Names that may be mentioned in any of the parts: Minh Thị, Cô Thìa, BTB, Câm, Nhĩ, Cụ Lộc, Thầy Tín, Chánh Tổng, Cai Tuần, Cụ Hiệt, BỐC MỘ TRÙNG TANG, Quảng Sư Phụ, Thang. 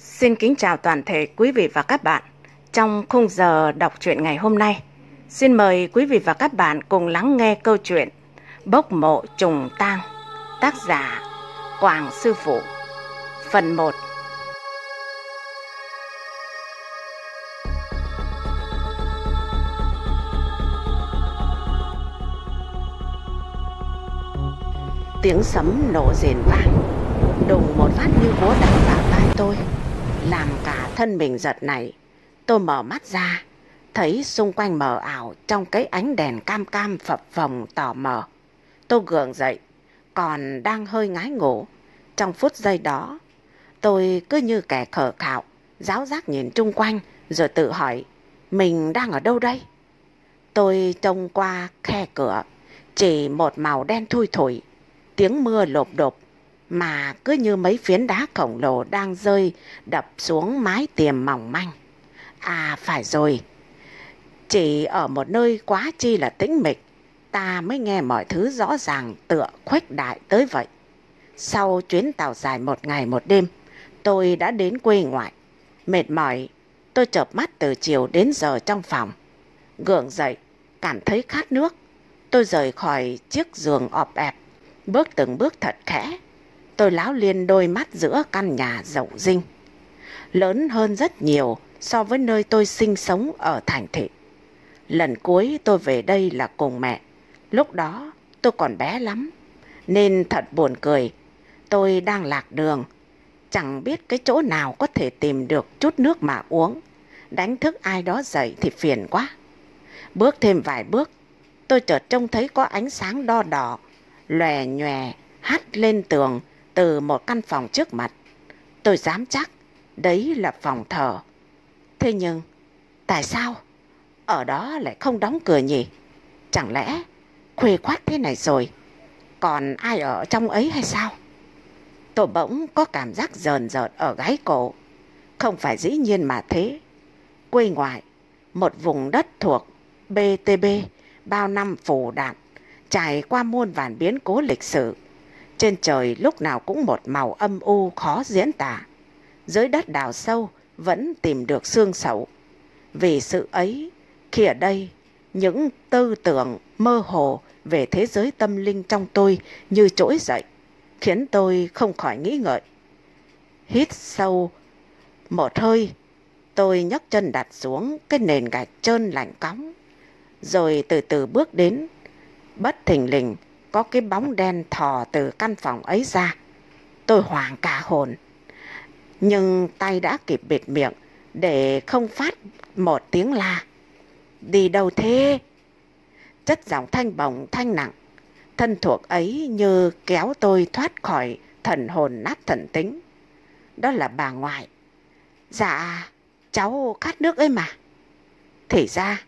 Xin kính chào toàn thể quý vị và các bạn. Trong khung giờ đọc truyện ngày hôm nay, xin mời quý vị và các bạn cùng lắng nghe câu chuyện Bốc mộ trùng tang, tác giả Quảng Sư Phụ, phần 1. Tiếng sấm nổ rền vang, đùng một phát như búa đánh vào tai tôi, làm cả thân mình giật nảy. Tôi mở mắt ra, thấy xung quanh mờ ảo trong cái ánh đèn cam cam phập phồng tò mờ. Tôi gượng dậy, còn đang hơi ngái ngủ. Trong phút giây đó, tôi cứ như kẻ khờ khạo, ráo rác nhìn chung quanh rồi tự hỏi, mình đang ở đâu đây? Tôi trông qua khe cửa, chỉ một màu đen thui thủi, tiếng mưa lộp độp, mà cứ như mấy phiến đá khổng lồ đang rơi đập xuống mái tiềm mỏng manh. À phải rồi, chỉ ở một nơi quá chi là tĩnh mịch, ta mới nghe mọi thứ rõ ràng tựa khuếch đại tới vậy. Sau chuyến tàu dài một ngày một đêm, tôi đã đến quê ngoại. Mệt mỏi, tôi chợp mắt từ chiều đến giờ trong phòng. Gượng dậy, cảm thấy khát nước. Tôi rời khỏi chiếc giường ọp ẹp, bước từng bước thật khẽ. Tôi láo liên đôi mắt giữa căn nhà rộng rinh, lớn hơn rất nhiều so với nơi tôi sinh sống ở thành thị. Lần cuối tôi về đây là cùng mẹ. Lúc đó tôi còn bé lắm, nên thật buồn cười. Tôi đang lạc đường, chẳng biết cái chỗ nào có thể tìm được chút nước mà uống. Đánh thức ai đó dậy thì phiền quá. Bước thêm vài bước, tôi chợt trông thấy có ánh sáng đo đỏ lòe nhòe hắt lên tường từ một căn phòng trước mặt. Tôi dám chắc đấy là phòng thờ. Thế nhưng tại sao ở đó lại không đóng cửa nhỉ? Chẳng lẽ khuya khoắt thế này rồi còn ai ở trong ấy hay sao? Tôi bỗng có cảm giác rờn rợn ở gáy cổ. Không phải dĩ nhiên mà thế. Quê ngoại, một vùng đất thuộc BTB, bao năm phủ đạn, trải qua muôn vàn biến cố lịch sử. Trên trời lúc nào cũng một màu âm u khó diễn tả. Dưới đất đào sâu vẫn tìm được xương sẩu. Vì sự ấy, khi ở đây, những tư tưởng mơ hồ về thế giới tâm linh trong tôi như trỗi dậy, khiến tôi không khỏi nghĩ ngợi. Hít sâu một hơi, tôi nhấc chân đặt xuống cái nền gạch trơn lạnh cóng, rồi từ từ bước đến. Bất thình lình có cái bóng đen thò từ căn phòng ấy ra. Tôi hoảng cả hồn, nhưng tay đã kịp bịt miệng để không phát một tiếng la. Đi đâu thế? Chất giọng thanh bồng thanh nặng, thân thuộc ấy như kéo tôi thoát khỏi thần hồn nát thần tính. Đó là bà ngoại. Dạ, cháu khát nước ấy mà. Thì ra,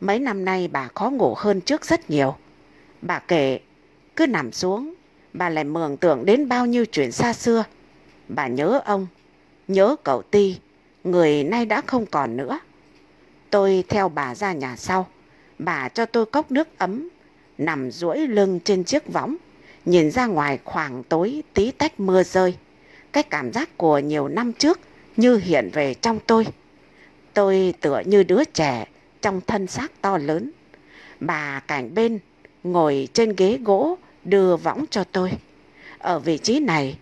mấy năm nay bà khó ngủ hơn trước rất nhiều. Bà kể, cứ nằm xuống, bà lại mường tượng đến bao nhiêu chuyện xa xưa. Bà nhớ ông, nhớ cậu Ti, người nay đã không còn nữa. Tôi theo bà ra nhà sau. Bà cho tôi cốc nước ấm, nằm duỗi lưng trên chiếc võng, nhìn ra ngoài khoảng tối tí tách mưa rơi. Cái cảm giác của nhiều năm trước như hiện về trong tôi. Tôi tựa như đứa trẻ trong thân xác to lớn. Bà cạnh bên, ngồi trên ghế gỗ đưa võng cho tôi. Ở vị trí này,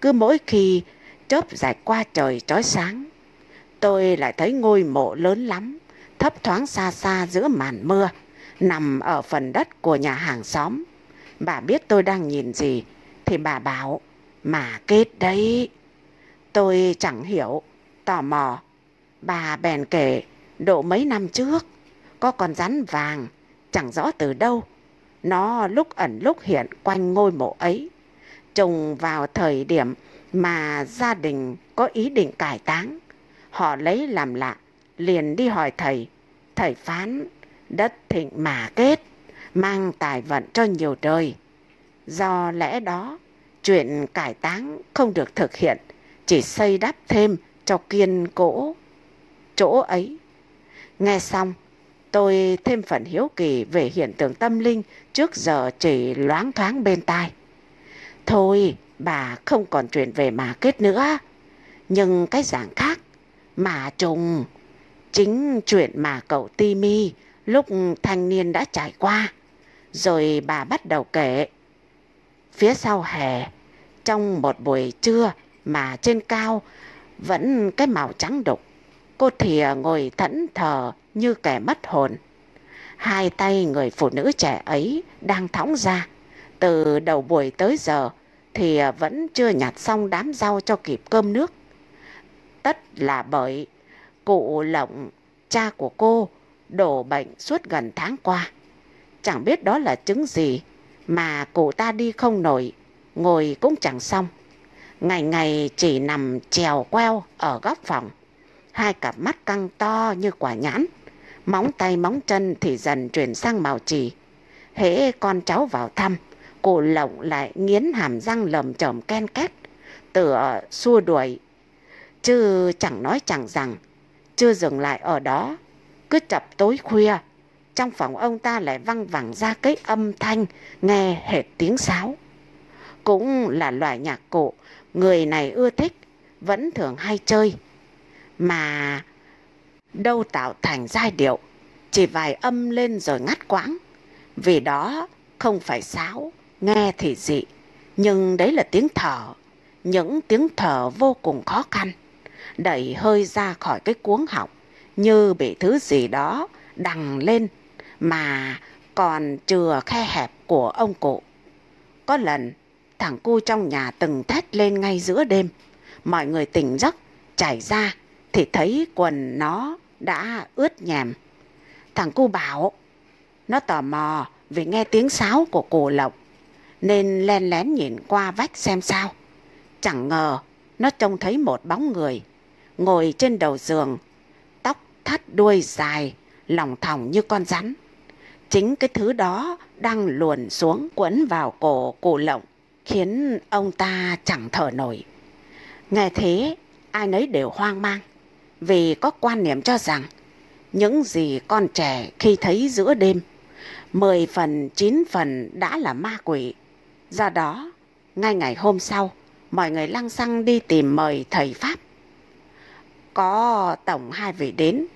cứ mỗi khi chớp rạch qua trời chói sáng, tôi lại thấy ngôi mộ lớn lắm, thấp thoáng xa xa giữa màn mưa, nằm ở phần đất của nhà hàng xóm. Bà biết tôi đang nhìn gì thì bà bảo, mà kết đấy. Tôi chẳng hiểu, tò mò. Bà bèn kể, độ mấy năm trước, có con rắn vàng, chẳng rõ từ đâu, nó lúc ẩn lúc hiện quanh ngôi mộ ấy, trùng vào thời điểm mà gia đình có ý định cải táng. Họ lấy làm lạ, liền đi hỏi thầy. Thầy phán đất thịnh mà kết, mang tài vận cho nhiều đời. Do lẽ đó, chuyện cải táng không được thực hiện, chỉ xây đắp thêm cho kiên cố chỗ ấy. Nghe xong, tôi thêm phần hiếu kỳ về hiện tượng tâm linh trước giờ chỉ loáng thoáng bên tai. Thôi, bà không còn chuyện về mà kết nữa. nhưng cái dạng khác. Mà trùng chính chuyện mà cậu Ti Mi lúc thanh niên đã trải qua. Rồi bà bắt đầu kể. Phía sau hè, trong một buổi trưa mà trên cao vẫn cái màu trắng đục, cô Thìa ngồi thẫn thờ như kẻ mất hồn. Hai tay người phụ nữ trẻ ấy đang thõng ra. Từ đầu buổi tới giờ thì vẫn chưa nhặt xong đám rau cho kịp cơm nước. Tất là bởi cụ Lộc, cha của cô, đổ bệnh suốt gần tháng qua. Chẳng biết đó là chứng gì mà cụ ta đi không nổi, ngồi cũng chẳng xong. Ngày ngày chỉ nằm trèo queo ở góc phòng. Hai cặp mắt căng to như quả nhãn, móng tay móng chân thì dần chuyển sang màu chì. Hễ con cháu vào thăm, cụ Lộc lại nghiến hàm răng lầm chởm ken két, tựa xua đuổi. Chứ chẳng nói chẳng rằng. Chưa dừng lại ở đó, cứ chập tối khuya, trong phòng ông ta lại văng vẳng ra cái âm thanh nghe hệt tiếng sáo. Cũng là loại nhạc cụ người này ưa thích, vẫn thường hay chơi, mà đâu tạo thành giai điệu, chỉ vài âm lên rồi ngắt quãng. Vì đó không phải sáo, nghe thì dị, nhưng đấy là tiếng thở. Những tiếng thở vô cùng khó khăn, đẩy hơi ra khỏi cái cuống họng, như bị thứ gì đó đằng lên mà còn chừa khe hẹp của ông cụ. Có lần thằng cu trong nhà từng thét lên ngay giữa đêm. Mọi người tỉnh giấc chảy ra thì thấy quần nó đã ướt nhèm. Thằng cu bảo nó tò mò vì nghe tiếng sáo của cụ Lộc nên len lén nhìn qua vách xem sao. Chẳng ngờ nó trông thấy một bóng người ngồi trên đầu giường, tóc thắt đuôi dài lỏng thòng như con rắn. Chính cái thứ đó đang luồn xuống quấn vào cổ cụ Lộc, khiến ông ta chẳng thở nổi. Nghe thế ai nấy đều hoang mang, vì có quan niệm cho rằng những gì con trẻ khi thấy giữa đêm 10 phần 9 phần đã là ma quỷ. Do đó ngay ngày hôm sau, mọi người lăng xăng đi tìm mời thầy Pháp. Có tổng 2 vị đến.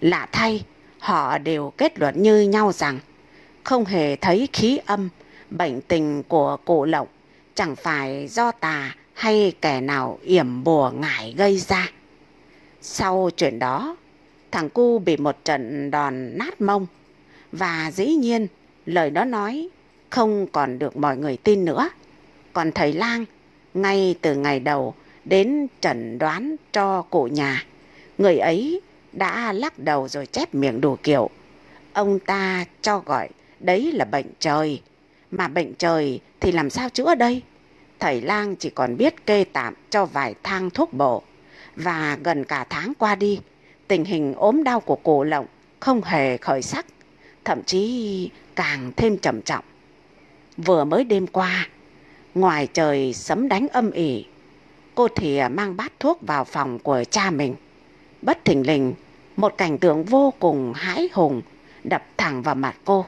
Lạ thay, họ đều kết luận như nhau rằng không hề thấy khí âm. Bệnh tình của cụ Lộc chẳng phải do tà hay kẻ nào yểm bùa ngải gây ra. Sau chuyện đó, thằng cu bị một trận đòn nát mông. Và dĩ nhiên lời đó nói không còn được mọi người tin nữa. Còn thầy Lang, ngay từ ngày đầu đến chẩn đoán cho cụ nhà, người ấy đã lắc đầu rồi chép miệng đủ kiểu. Ông ta cho gọi đấy là bệnh trời. Mà bệnh trời thì làm sao chữa đây? Thầy Lang chỉ còn biết kê tạm cho vài thang thuốc bổ. Và gần cả tháng qua đi, tình hình ốm đau của cụ Lộc không hề khởi sắc, thậm chí càng thêm trầm trọng. Vừa mới đêm qua, ngoài trời sấm đánh âm ỉ, cô Thìa mang bát thuốc vào phòng của cha mình. Bất thình lình, một cảnh tượng vô cùng hãi hùng đập thẳng vào mặt cô,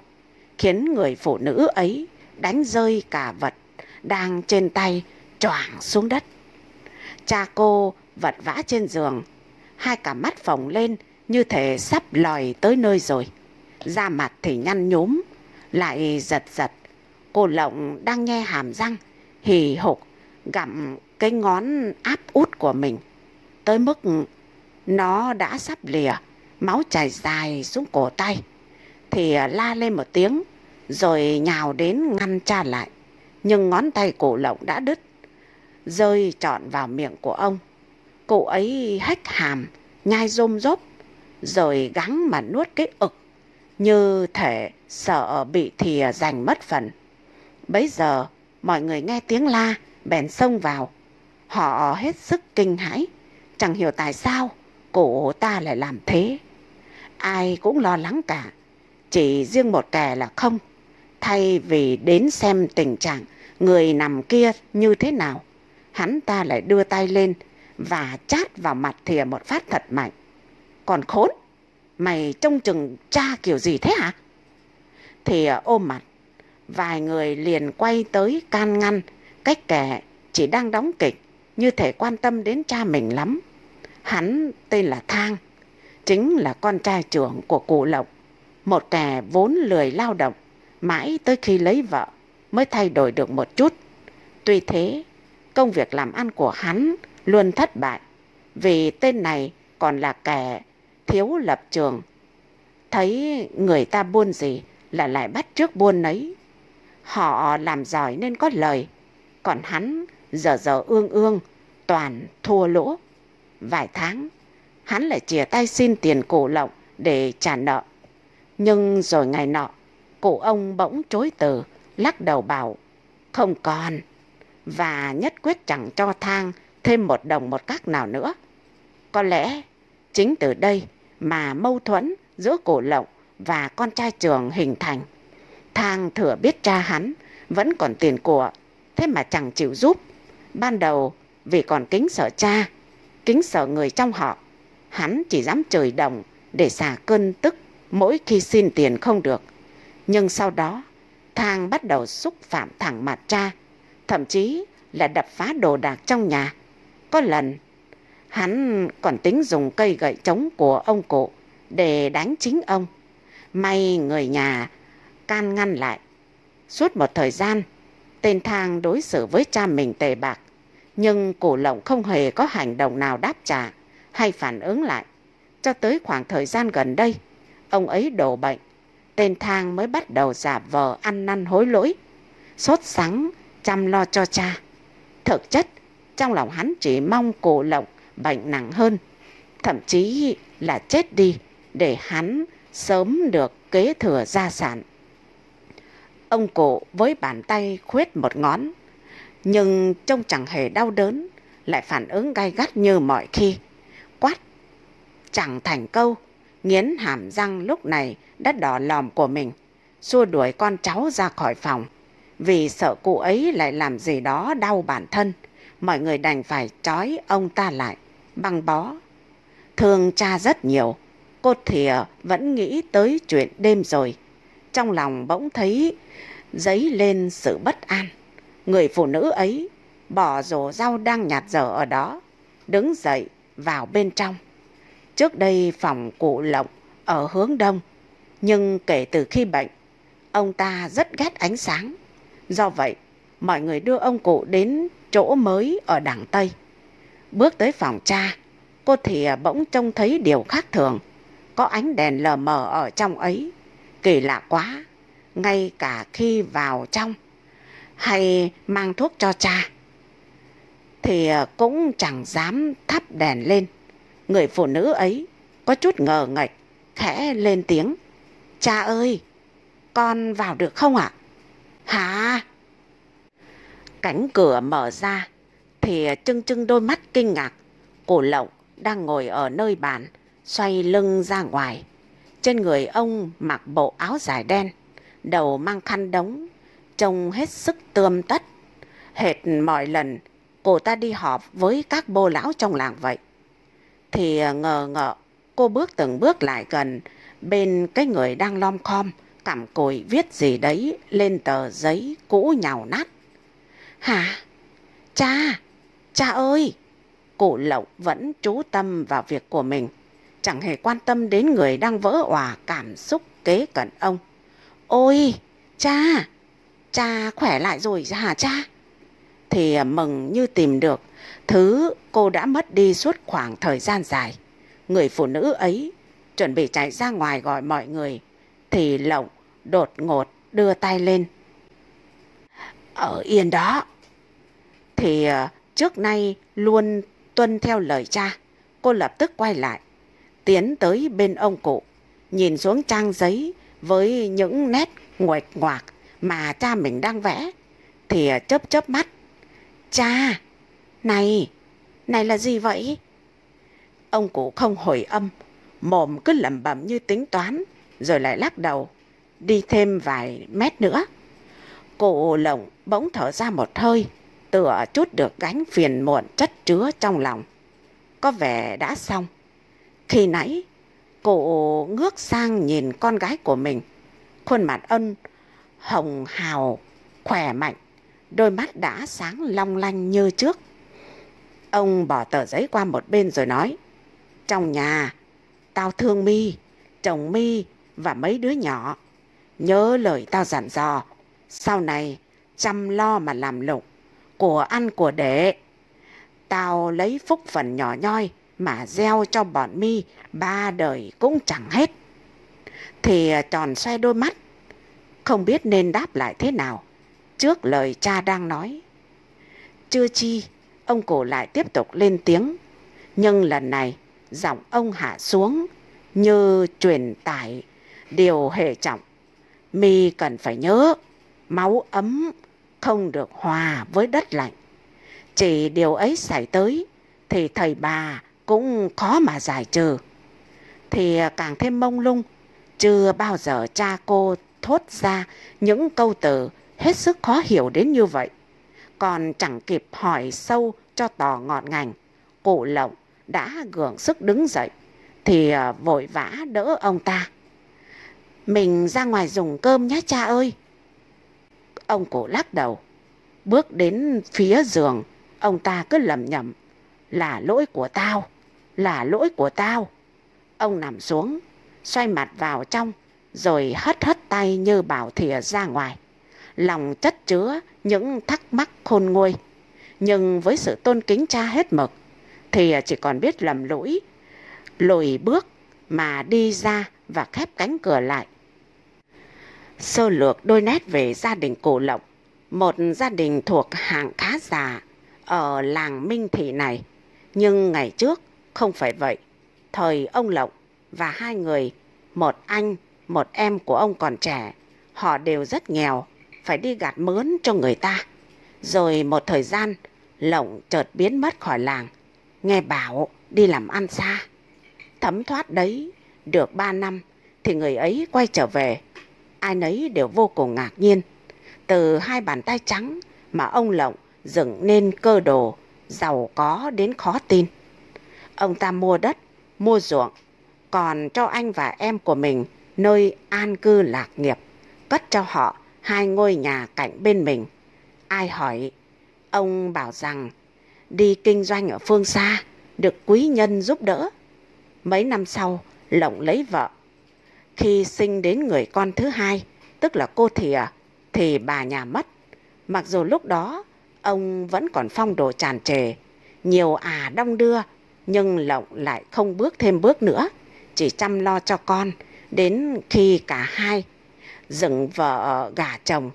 khiến người phụ nữ ấy đánh rơi cả vật đang trên tay choảng xuống đất. Cha cô vật vã trên giường, hai cả mắt phồng lên như thể sắp lòi tới nơi rồi. Da mặt thì nhăn nhúm, lại giật giật. Cô Lộc đang nhe hàm răng, hì hục gặm cái ngón áp út của mình, tới mức nó đã sắp lìa, máu chảy dài xuống cổ tay, thì la lên một tiếng rồi nhào đến ngăn cha lại. Nhưng ngón tay cụ Lộc đã đứt, rơi trọn vào miệng của ông. Cụ ấy hách hàm, nhai rôm rốp, rồi gắng mà nuốt cái ực, như thể sợ bị Thìa giành mất phần. Bấy giờ mọi người nghe tiếng la bèn xông vào. Họ hết sức kinh hãi, chẳng hiểu tại sao cụ ta lại làm thế. Ai cũng lo lắng cả, chỉ riêng một kẻ là không. Thay vì đến xem tình trạng người nằm kia như thế nào, hắn ta lại đưa tay lên và chát vào mặt Thìa một phát thật mạnh. Còn khốn, mày trông chừng cha kiểu gì thế hả? Thìa ôm mặt. Vài người liền quay tới can ngăn. Cái kẻ chỉ đang đóng kịch như thể quan tâm đến cha mình lắm. Hắn tên là Thang, chính là con trai trưởng của cụ Lộc, một kẻ vốn lười lao động, mãi tới khi lấy vợ mới thay đổi được một chút. Tuy thế, công việc làm ăn của hắn luôn thất bại, vì tên này còn là kẻ thiếu lập trường. Thấy người ta buôn gì là lại bắt chước buôn nấy. Họ làm giỏi nên có lời, còn hắn giờ ương, toàn thua lỗ. Vài tháng, hắn lại chìa tay xin tiền cụ Lộc để trả nợ. Nhưng rồi ngày nọ, cụ ông bỗng chối từ, lắc đầu bảo không còn, và nhất quyết chẳng cho Thang thêm một đồng một cắc nào nữa. Có lẽ chính từ đây mà mâu thuẫn giữa cụ Lộc và con trai trưởng hình thành. Thang thừa biết cha hắn vẫn còn tiền của, thế mà chẳng chịu giúp. Ban đầu vì còn kính sợ cha, kính sợ người trong họ, hắn chỉ dám chửi đồng để xả cơn tức mỗi khi xin tiền không được. Nhưng sau đó, Thang bắt đầu xúc phạm thẳng mặt cha, thậm chí là đập phá đồ đạc trong nhà. Có lần, hắn còn tính dùng cây gậy trống của ông cụ để đánh chính ông. May người nhà can ngăn lại. Suốt một thời gian, tên Thang đối xử với cha mình tệ bạc, nhưng cụ Lộc không hề có hành động nào đáp trả hay phản ứng lại. Cho tới khoảng thời gian gần đây, ông ấy đổ bệnh, tên Thang mới bắt đầu giả vờ ăn năn hối lỗi, sốt sắng chăm lo cho cha. Thực chất, trong lòng hắn chỉ mong cụ Lộc bệnh nặng hơn, thậm chí là chết đi, để hắn sớm được kế thừa gia sản. Ông cụ với bàn tay khuyết một ngón, nhưng trông chẳng hề đau đớn, lại phản ứng gay gắt như mọi khi. Quát chẳng thành câu, nghiến hàm răng lúc này đã đỏ lòm của mình, xua đuổi con cháu ra khỏi phòng. Vì sợ cụ ấy lại làm gì đó đau bản thân, mọi người đành phải trói ông ta lại, băng bó. Thương cha rất nhiều, cô Thìa vẫn nghĩ tới chuyện đêm rồi, trong lòng bỗng thấy dấy lên sự bất an. Người phụ nữ ấy bỏ rổ rau đang nhạt dở ở đó, đứng dậy vào bên trong. Trước đây phòng cụ Lộc ở hướng đông, nhưng kể từ khi bệnh, ông ta rất ghét ánh sáng. Do vậy, mọi người đưa ông cụ đến chỗ mới ở đằng tây. Bước tới phòng cha, cô Thìa bỗng trông thấy điều khác thường, có ánh đèn lờ mờ ở trong ấy. Kỳ lạ quá, ngay cả khi vào trong hay mang thuốc cho cha thì cũng chẳng dám thắp đèn lên. Người phụ nữ ấy có chút ngờ nghệch, khẽ lên tiếng: "Cha ơi, con vào được không ạ?" "Hả?" Cánh cửa mở ra thì trưng trưng đôi mắt kinh ngạc. Cụ Lộc đang ngồi ở nơi bàn, xoay lưng ra ngoài. Trên người ông mặc bộ áo dài đen, đầu mang khăn đống, trông hết sức tươm tất. Hệt mọi lần cô ta đi họp với các bô lão trong làng vậy. Thì ngờ ngợ, cô bước từng bước lại gần bên cái người đang lom khom cặm cụi viết gì đấy lên tờ giấy cũ nhàu nát. "Hả? Cha! Cha ơi!" Cụ Lộc vẫn chú tâm vào việc của mình, chẳng hề quan tâm đến người đang vỡ òa cảm xúc kế cận ông. "Ôi! Cha! Cha khỏe lại rồi hả cha?" Thì mừng như tìm được thứ cô đã mất đi suốt khoảng thời gian dài. Người phụ nữ ấy chuẩn bị chạy ra ngoài gọi mọi người thì Lộc đột ngột đưa tay lên: "Ở yên đó." Thì trước nay luôn tuân theo lời cha, cô lập tức quay lại, tiến tới bên ông cụ, nhìn xuống trang giấy với những nét nguệch ngoạc mà cha mình đang vẽ, thì chớp chớp mắt: "Cha, này là gì vậy?" Ông cụ không hồi âm, mồm cứ lẩm bẩm như tính toán, rồi lại lắc đầu, đi thêm vài mét nữa. Cụ Lộc bỗng thở ra một hơi, tựa chút được gánh phiền muộn chất chứa trong lòng. Có vẻ đã xong. Khi nãy, cụ ngước sang nhìn con gái của mình, khuôn mặt ân hồng hào, khỏe mạnh, đôi mắt đã sáng long lanh như trước. Ông bỏ tờ giấy qua một bên rồi nói: Trong nhà, tao thương Mi, chồng Mi và mấy đứa nhỏ. Nhớ lời tao dặn dò, sau này chăm lo mà làm lụng, của ăn của để. Tao lấy phúc phần nhỏ nhoi mà gieo cho bọn Mi ba đời cũng chẳng hết. Thì tròn xoay đôi mắt, không biết nên đáp lại thế nào trước lời cha đang nói. Chưa chi, ông cụ lại tiếp tục lên tiếng, nhưng lần này giọng ông hạ xuống như truyền tải điều hệ trọng. Mi cần phải nhớ, máu ấm không được hòa với đất lạnh. Chỉ điều ấy xảy tới thì thầy bà cũng khó mà giải trừ. Thì càng thêm mông lung, chưa bao giờ cha cô thốt ra những câu từ hết sức khó hiểu đến như vậy. Còn chẳng kịp hỏi sâu cho tò ngọn ngành, cụ Lộc đã gượng sức đứng dậy thì vội vã đỡ ông ta. Mình ra ngoài dùng cơm nhé cha ơi. Ông cụ lắc đầu, bước đến phía giường. Ông ta cứ lẩm nhẩm: Là lỗi của tao, là lỗi của tao. Ông nằm xuống, xoay mặt vào trong, rồi hất tay như bảo thìa ra ngoài. Lòng chất chứa những thắc mắc khôn nguôi, nhưng với sự tôn kính cha hết mực thì chỉ còn biết lầm lũi lùi bước mà đi ra và khép cánh cửa lại. Sơ lược đôi nét về gia đình cụ Lộc, một gia đình thuộc hạng khá giả ở làng Minh Thị này. Nhưng ngày trước không phải vậy. Thời ông Lộc và hai người, một anh một em của ông còn trẻ, họ đều rất nghèo, phải đi gặt mướn cho người ta. Rồi một thời gian, Lộc chợt biến mất khỏi làng, nghe bảo đi làm ăn xa. Thấm thoát đấy được 3 năm thì người ấy quay trở về. Ai nấy đều vô cùng ngạc nhiên. Từ hai bàn tay trắng mà ông Lộc dựng nên cơ đồ giàu có đến khó tin. Ông ta mua đất, mua ruộng, còn cho anh và em của mình nơi an cư lạc nghiệp, cất cho họ 2 ngôi nhà cạnh bên mình. Ai hỏi, ông bảo rằng đi kinh doanh ở phương xa, được quý nhân giúp đỡ. Mấy năm sau, Lộc lấy vợ. Khi sinh đến người con thứ hai, tức là cô Thìa, thì bà nhà mất. Mặc dù lúc đó ông vẫn còn phong độ tràn trề, nhiều đong đưa, nhưng Lộc lại không bước thêm bước nữa, chỉ chăm lo cho con đến khi cả hai dựng vợ gả chồng.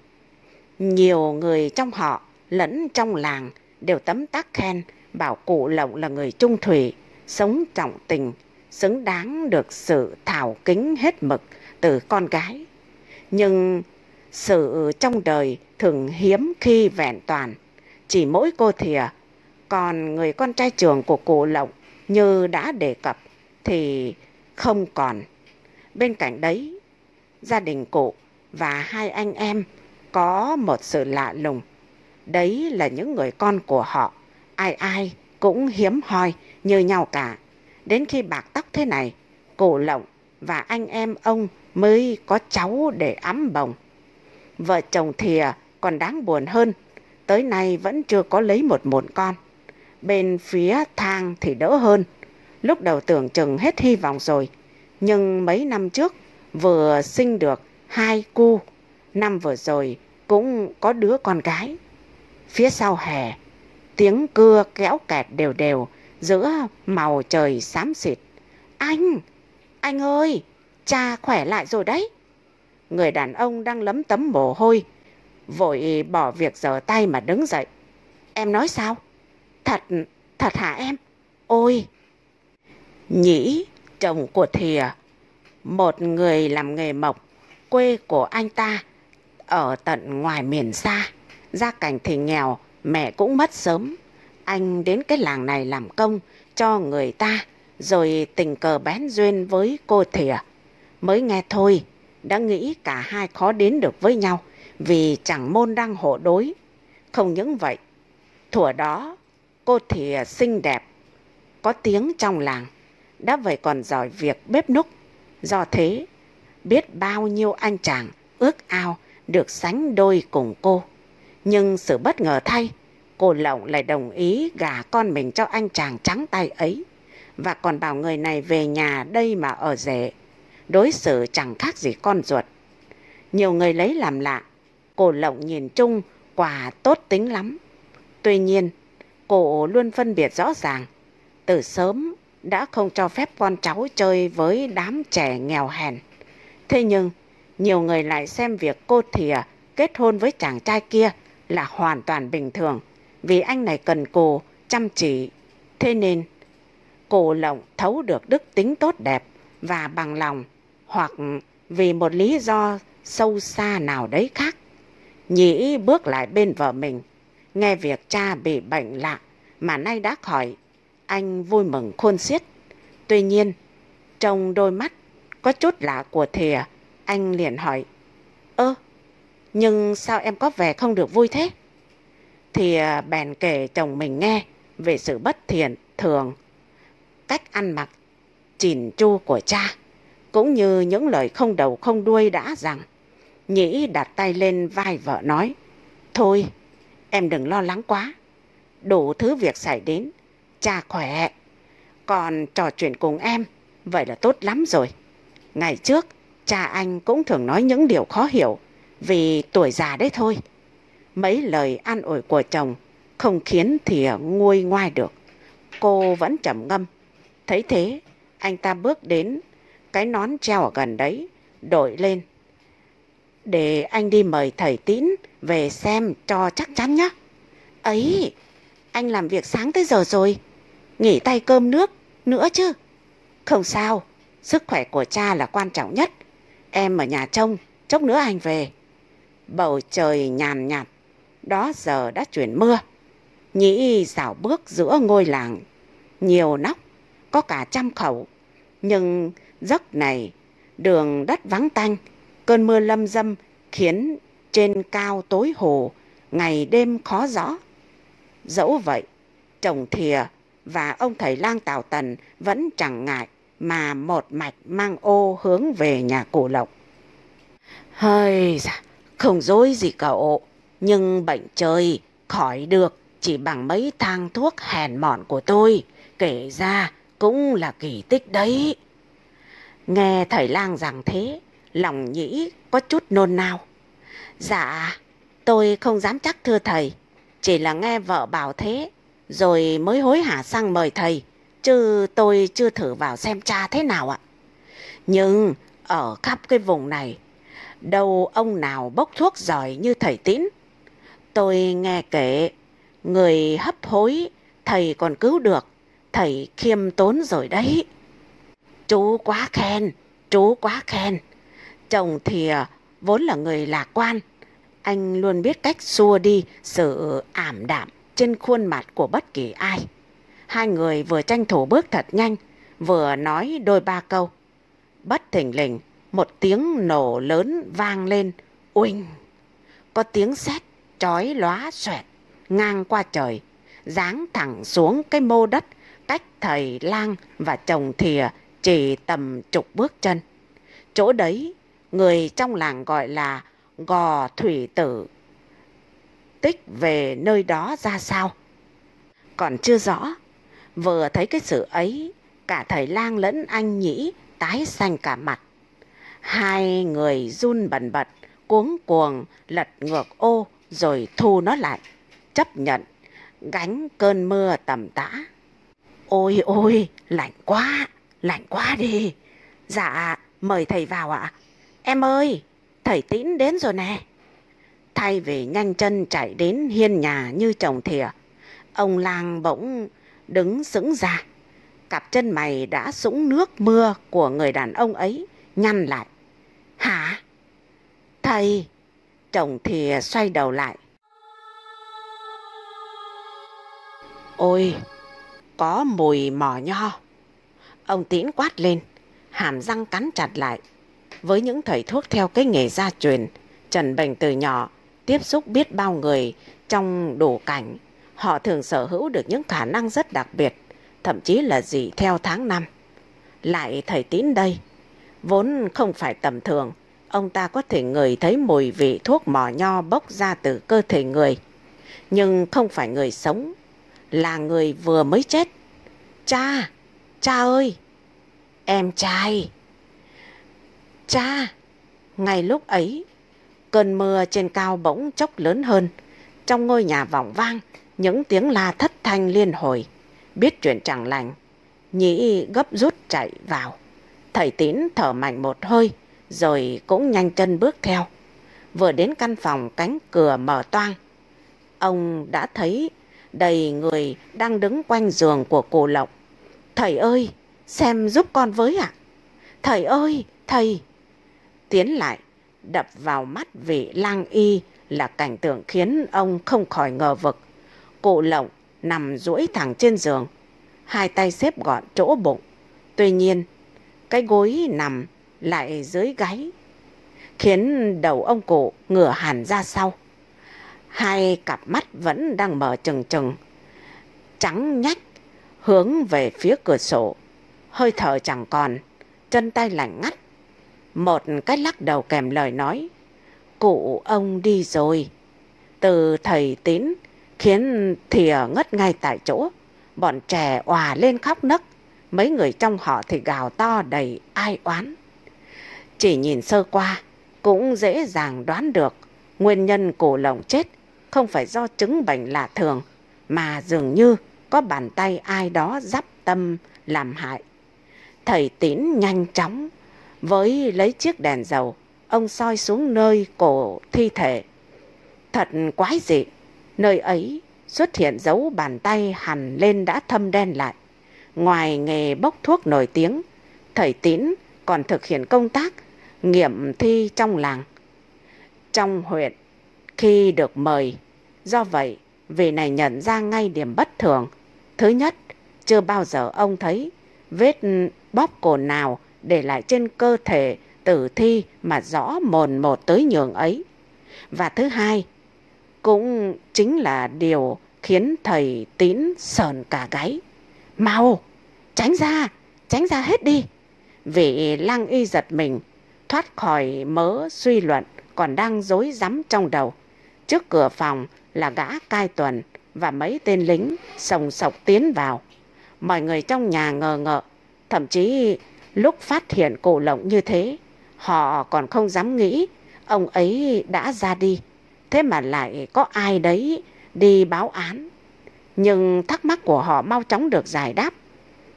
Nhiều người trong họ lẫn trong làng đều tấm tắc khen, bảo cụ Lộc là người trung thủy, sống trọng tình, xứng đáng được sự thảo kính hết mực từ con gái. Nhưng sự trong đời thường hiếm khi vẹn toàn. Chỉ mỗi cô Thìa, còn người con trai trưởng của cụ Lộc như đã đề cập thì không còn. Bên cạnh đấy, gia đình cụ và hai anh em có một sự lạ lùng. Đấy là những người con của họ, ai ai cũng hiếm hoi như nhau cả. Đến khi bạc tóc thế này, cụ Lộc và anh em ông mới có cháu để ấm bồng. Vợ chồng Thìa còn đáng buồn hơn, tới nay vẫn chưa có lấy một mụn con. Bên phía Thang thì đỡ hơn. Lúc đầu tưởng chừng hết hy vọng rồi, nhưng mấy năm trước vừa sinh được 2 cu. Năm vừa rồi cũng có đứa con gái. Phía sau hè, tiếng cưa kéo kẹt đều đều giữa màu trời xám xịt. Anh ơi, cha khỏe lại rồi đấy. Người đàn ông đang lấm tấm mồ hôi vội bỏ việc rửa tay mà đứng dậy. Em nói sao? Thật hả em? Ôi! Nhĩ, chồng của Thìa, một người làm nghề mộc, quê của anh ta ở tận ngoài miền xa, gia cảnh thì nghèo, mẹ cũng mất sớm. Anh đến cái làng này làm công cho người ta, rồi tình cờ bén duyên với cô Thìa. Mới nghe thôi đã nghĩ cả hai khó đến được với nhau, vì chẳng môn đăng hộ đối. Không những vậy, thuở đó cô Thìa xinh đẹp, có tiếng trong làng, đã vậy còn giỏi việc bếp núc. Do thế, biết bao nhiêu anh chàng ước ao được sánh đôi cùng cô. Nhưng sự bất ngờ thay, Cô Lộc lại đồng ý gả con mình cho anh chàng trắng tay ấy, và còn bảo người này về nhà đây mà ở rể, đối xử chẳng khác gì con ruột. Nhiều người lấy làm lạ, cô Lộc nhìn chung quả tốt tính lắm. Tuy nhiên, cô luôn phân biệt rõ ràng, từ sớm đã không cho phép con cháu chơi với đám trẻ nghèo hèn. Thế nhưng, nhiều người lại xem việc cô Thìa kết hôn với chàng trai kia là hoàn toàn bình thường, vì anh này cần cù, chăm chỉ. Thế nên, cô Lộc thấu được đức tính tốt đẹp và bằng lòng, hoặc vì một lý do sâu xa nào đấy khác. Nhĩ bước lại bên vợ mình, nghe việc cha bị bệnh lạ mà nay đã khỏi, anh vui mừng khôn xiết. Tuy nhiên, trong đôi mắt có chút lạ của Thìa, anh liền hỏi: "Ơ, nhưng sao em có vẻ không được vui thế?" Thìa bèn kể chồng mình nghe về sự bất thiện thường, cách ăn mặc chỉn chu của cha, cũng như những lời không đầu không đuôi đã rằng. Nhĩ đặt tay lên vai vợ nói: "Thôi, em đừng lo lắng quá, đủ thứ việc xảy đến, cha khỏe, còn trò chuyện cùng em, vậy là tốt lắm rồi. Ngày trước, cha anh cũng thường nói những điều khó hiểu, vì tuổi già đấy thôi." Mấy lời an ủi của chồng không khiến Thìa nguôi ngoai được, cô vẫn trầm ngâm. Thấy thế, anh ta bước đến cái nón treo ở gần đấy, đội lên: "Để anh đi mời thầy Tín về xem cho chắc chắn nhé." "Ấy, anh làm việc sáng tới giờ rồi, nghỉ tay cơm nước nữa chứ." "Không sao, sức khỏe của cha là quan trọng nhất. Em ở nhà trông, chốc nữa anh về." Bầu trời nhàn nhạt, đó giờ đã chuyển mưa. Nhĩ dạo bước giữa ngôi làng nhiều nóc, có cả 100 khẩu. Nhưng giấc này đường đất vắng tanh, cơn mưa lâm dâm khiến trên cao tối hồ, ngày đêm khó rõ. Dẫu vậy, chồng Thìa và ông thầy lang Tào Tần vẫn chẳng ngại mà một mạch mang ô hướng về nhà cụ Lộc. "Hơi, không dối gì cậu, nhưng bệnh trời khỏi được chỉ bằng mấy thang thuốc hèn mọn của tôi, kể ra cũng là kỳ tích đấy." Nghe thầy lang rằng thế, lòng Nhĩ có chút nôn nao. "Dạ, tôi không dám chắc thưa thầy, chỉ là nghe vợ bảo thế rồi mới hối hả sang mời thầy, chứ tôi chưa thử vào xem cha thế nào ạ. Nhưng ở khắp cái vùng này, đâu ông nào bốc thuốc giỏi như thầy Tín. Tôi nghe kể, người hấp hối thầy còn cứu được, thầy khiêm tốn rồi đấy." "Chú quá khen, chú quá khen." Chồng Thìa vốn là người lạc quan, anh luôn biết cách xua đi sự ảm đạm trên khuôn mặt của bất kỳ ai. Hai người vừa tranh thủ bước thật nhanh, vừa nói đôi ba câu. Bất thình lình, một tiếng nổ lớn vang lên, uỳnh. Có tiếng sét chói lóa xoẹt ngang qua trời, giáng thẳng xuống cái mô đất cách thầy lang và chồng Thìa chỉ tầm chục bước chân. Chỗ đấy, người trong làng gọi là Gò Thủy Tử. Tích về nơi đó ra sao còn chưa rõ. Vừa thấy cái sự ấy, cả thầy lang lẫn anh Nhĩ tái xanh cả mặt. Hai người run bần bật, cuống cuồng lật ngược ô rồi thu nó lại, chấp nhận gánh cơn mưa tầm tã. "Ôi ôi, lạnh quá, lạnh quá đi. Dạ, mời thầy vào ạ. Em ơi, thầy Tín đến rồi nè." Thay vì nhanh chân chạy đến hiên nhà như chồng Thìa, ông lang bỗng đứng sững ra. Cặp chân mày đã sũng nước mưa của người đàn ông ấy nhăn lại. "Hả? Thầy?" Chồng Thìa xoay đầu lại. "Ôi, có mùi mỏ nho." Ông Tín quát lên, hàm răng cắn chặt lại. Với những thầy thuốc theo cái nghề gia truyền, trần bệnh từ nhỏ, tiếp xúc biết bao người trong đủ cảnh, họ thường sở hữu được những khả năng rất đặc biệt, thậm chí là dị theo tháng năm. Lại thầy Tín đây, vốn không phải tầm thường, ông ta có thể ngửi thấy mùi vị thuốc mỏ nho bốc ra từ cơ thể người. nhưng không phải người sống, là người vừa mới chết. Cha, cha ơi, em trai, cha. Ngay lúc ấy, cơn mưa trên cao bỗng chốc lớn hơn. Trong ngôi nhà vọng vang những tiếng la thất thanh liên hồi. Biết chuyện chẳng lành, Nhĩ gấp rút chạy vào. Thầy Tín thở mạnh một hơi rồi cũng nhanh chân bước theo. Vừa đến căn phòng, cánh cửa mở toang. Ông đã thấy đầy người đang đứng quanh giường của cụ Lộc. Thầy ơi, xem giúp con với ạ. Thầy ơi, thầy. Tiến lại, đập vào mắt vị lang y là cảnh tượng khiến ông không khỏi ngờ vực. Cụ Lộc nằm duỗi thẳng trên giường, hai tay xếp gọn chỗ bụng. Tuy nhiên, cái gối nằm lại dưới gáy, khiến đầu ông cụ ngửa hẳn ra sau. Hai cặp mắt vẫn đang mở trừng trừng, trắng nhách, hướng về phía cửa sổ. Hơi thở chẳng còn, chân tay lạnh ngắt. Một cái lắc đầu kèm lời nói, cụ ông đi rồi. Từ thầy Tín khiến Thìa ngất ngay tại chỗ. Bọn trẻ òa lên khóc nấc, mấy người trong họ thì gào to đầy ai oán. Chỉ nhìn sơ qua cũng dễ dàng đoán được nguyên nhân cụ Lộc chết không phải do chứng bệnh lạ thường, mà dường như có bàn tay ai đó giáp tâm làm hại. Thầy Tín nhanh chóng với lấy chiếc đèn dầu, ông soi xuống nơi cổ thi thể. Thật quái dị, nơi ấy xuất hiện dấu bàn tay hằn lên đã thâm đen lại. Ngoài nghề bốc thuốc nổi tiếng, thầy Tín còn thực hiện công tác nghiệm thi trong làng, trong huyện khi được mời. Do vậy, vị này nhận ra ngay điểm bất thường. Thứ nhất, chưa bao giờ ông thấy vết bóp cổ nào để lại trên cơ thể tử thi mà rõ mồn một tới nhường ấy. Và thứ hai, cũng chính là điều khiến thầy Tín sờn cả gáy. Mau, tránh ra hết đi. Vị lang y giật mình, thoát khỏi mớ suy luận còn đang rối rắm trong đầu. Trước cửa phòng là gã Cai Tuần và mấy tên lính sồng sộc tiến vào. Mọi người trong nhà ngờ ngợ, thậm chí lúc phát hiện cụ Lộc như thế, họ còn không dám nghĩ ông ấy đã ra đi, thế mà lại có ai đấy đi báo án. Nhưng thắc mắc của họ mau chóng được giải đáp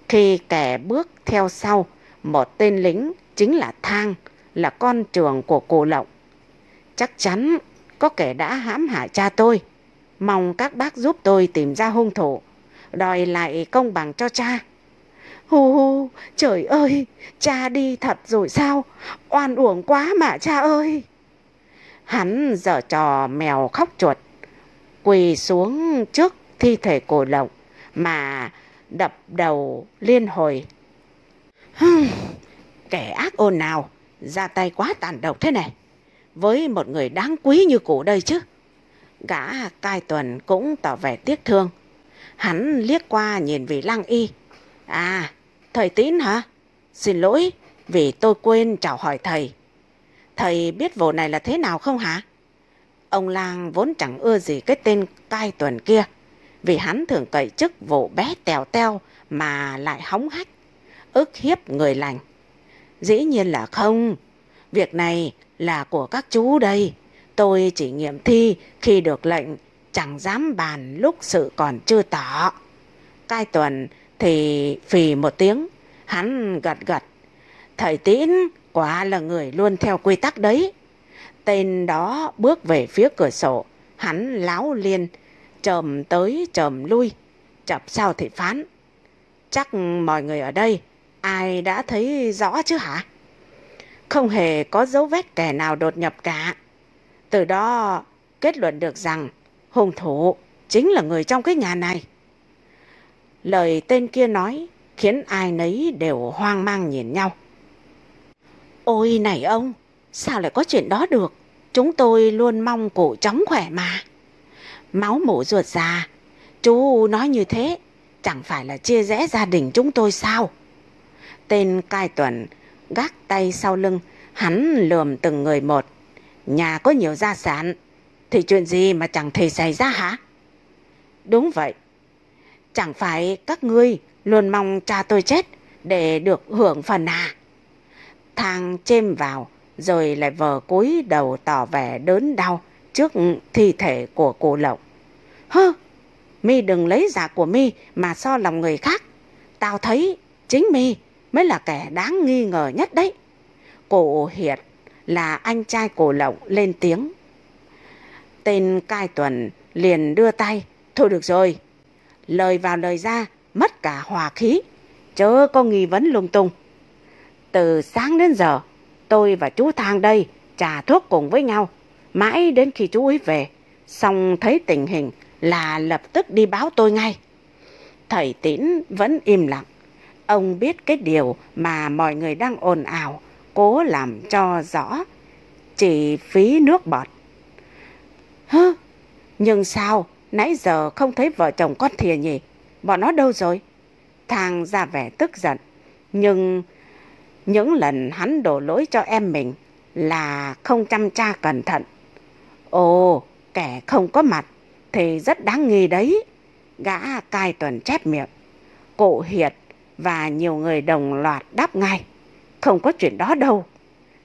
khi kẻ bước theo sau một tên lính, chính là Thang, là con trưởng của cụ Lộc. Chắc chắn có kẻ đã hãm hại cha tôi, mong các bác giúp tôi tìm ra hung thủ, đòi lại công bằng cho cha. Hù hù, trời ơi, cha đi thật rồi sao? Oan uổng quá mà cha ơi. Hắn giở trò mèo khóc chuột, quỳ xuống trước thi thể cụ Lộc mà đập đầu liên hồi. Kẻ ác ôn nào ra tay quá tàn độc thế này, với một người đáng quý như cụ đây chứ. Gã Cai Tuần cũng tỏ vẻ tiếc thương. Hắn liếc qua nhìn vị lang y. À, thầy Tín hả? Xin lỗi vì tôi quên chào hỏi thầy. Thầy biết vụ này là thế nào không hả? Ông lang vốn chẳng ưa gì cái tên Cai Tuần kia, vì hắn thường cậy chức vụ bé tèo teo mà lại hống hách, ức hiếp người lành. Dĩ nhiên là không, việc này là của các chú đây. Tôi chỉ nghiệm thi khi được lệnh, chẳng dám bàn lúc sự còn chưa tỏ. Cai Tuần thì phì một tiếng, hắn gật gật. Thầy Tín quả là người luôn theo quy tắc đấy. Tên đó bước về phía cửa sổ, hắn láo liên, chồm tới chồm lui, chập sau thì phán. Chắc mọi người ở đây ai đã thấy rõ chứ hả? Không hề có dấu vết kẻ nào đột nhập cả. Từ đó kết luận được rằng hung thủ chính là người trong cái nhà này. Lời tên kia nói khiến ai nấy đều hoang mang nhìn nhau. Ôi này ông, sao lại có chuyện đó được? Chúng tôi luôn mong cụ chóng khỏe mà. Máu mủ ruột già, chú nói như thế chẳng phải là chia rẽ gia đình chúng tôi sao? Tên Cai Tuần gác tay sau lưng, hắn lườm từng người một. Nhà có nhiều gia sản, Thì chuyện gì mà chẳng thể xảy ra hả? Đúng vậy. Chẳng phải các ngươi luôn mong cha tôi chết để được hưởng phần à? Thang chêm vào rồi lại vờ cúi đầu tỏ vẻ đớn đau trước thi thể của cụ Lộc. Hơ, mi đừng lấy dạ của mi mà so lòng người khác. Tao thấy chính mi mới là kẻ đáng nghi ngờ nhất đấy. Cụ Hiệt là anh trai cụ Lộc lên tiếng. Tên Cai Tuần liền đưa tay. Thôi được rồi, lời vào lời ra mất cả hòa khí, chớ có nghi vấn lung tung. Từ sáng đến giờ tôi và chú Thang đây trà thuốc cùng với nhau, mãi đến khi chú ấy về, xong thấy tình hình là lập tức đi báo tôi ngay. Thầy Tín vẫn im lặng. Ông biết cái điều mà mọi người đang ồn ào, cố làm cho rõ, chỉ phí nước bọt. Hứ, nhưng sao nãy giờ không thấy vợ chồng con Thìa nhỉ? Bọn nó đâu rồi? Thang ra vẻ tức giận. Nhưng những lần hắn đổ lỗi cho em mình là không chăm tra cẩn thận. Ồ, kẻ không có mặt thì rất đáng nghi đấy. Gã Cai Tuần chép miệng. Cụ Hiệt và nhiều người đồng loạt đáp ngay. Không có chuyện đó đâu.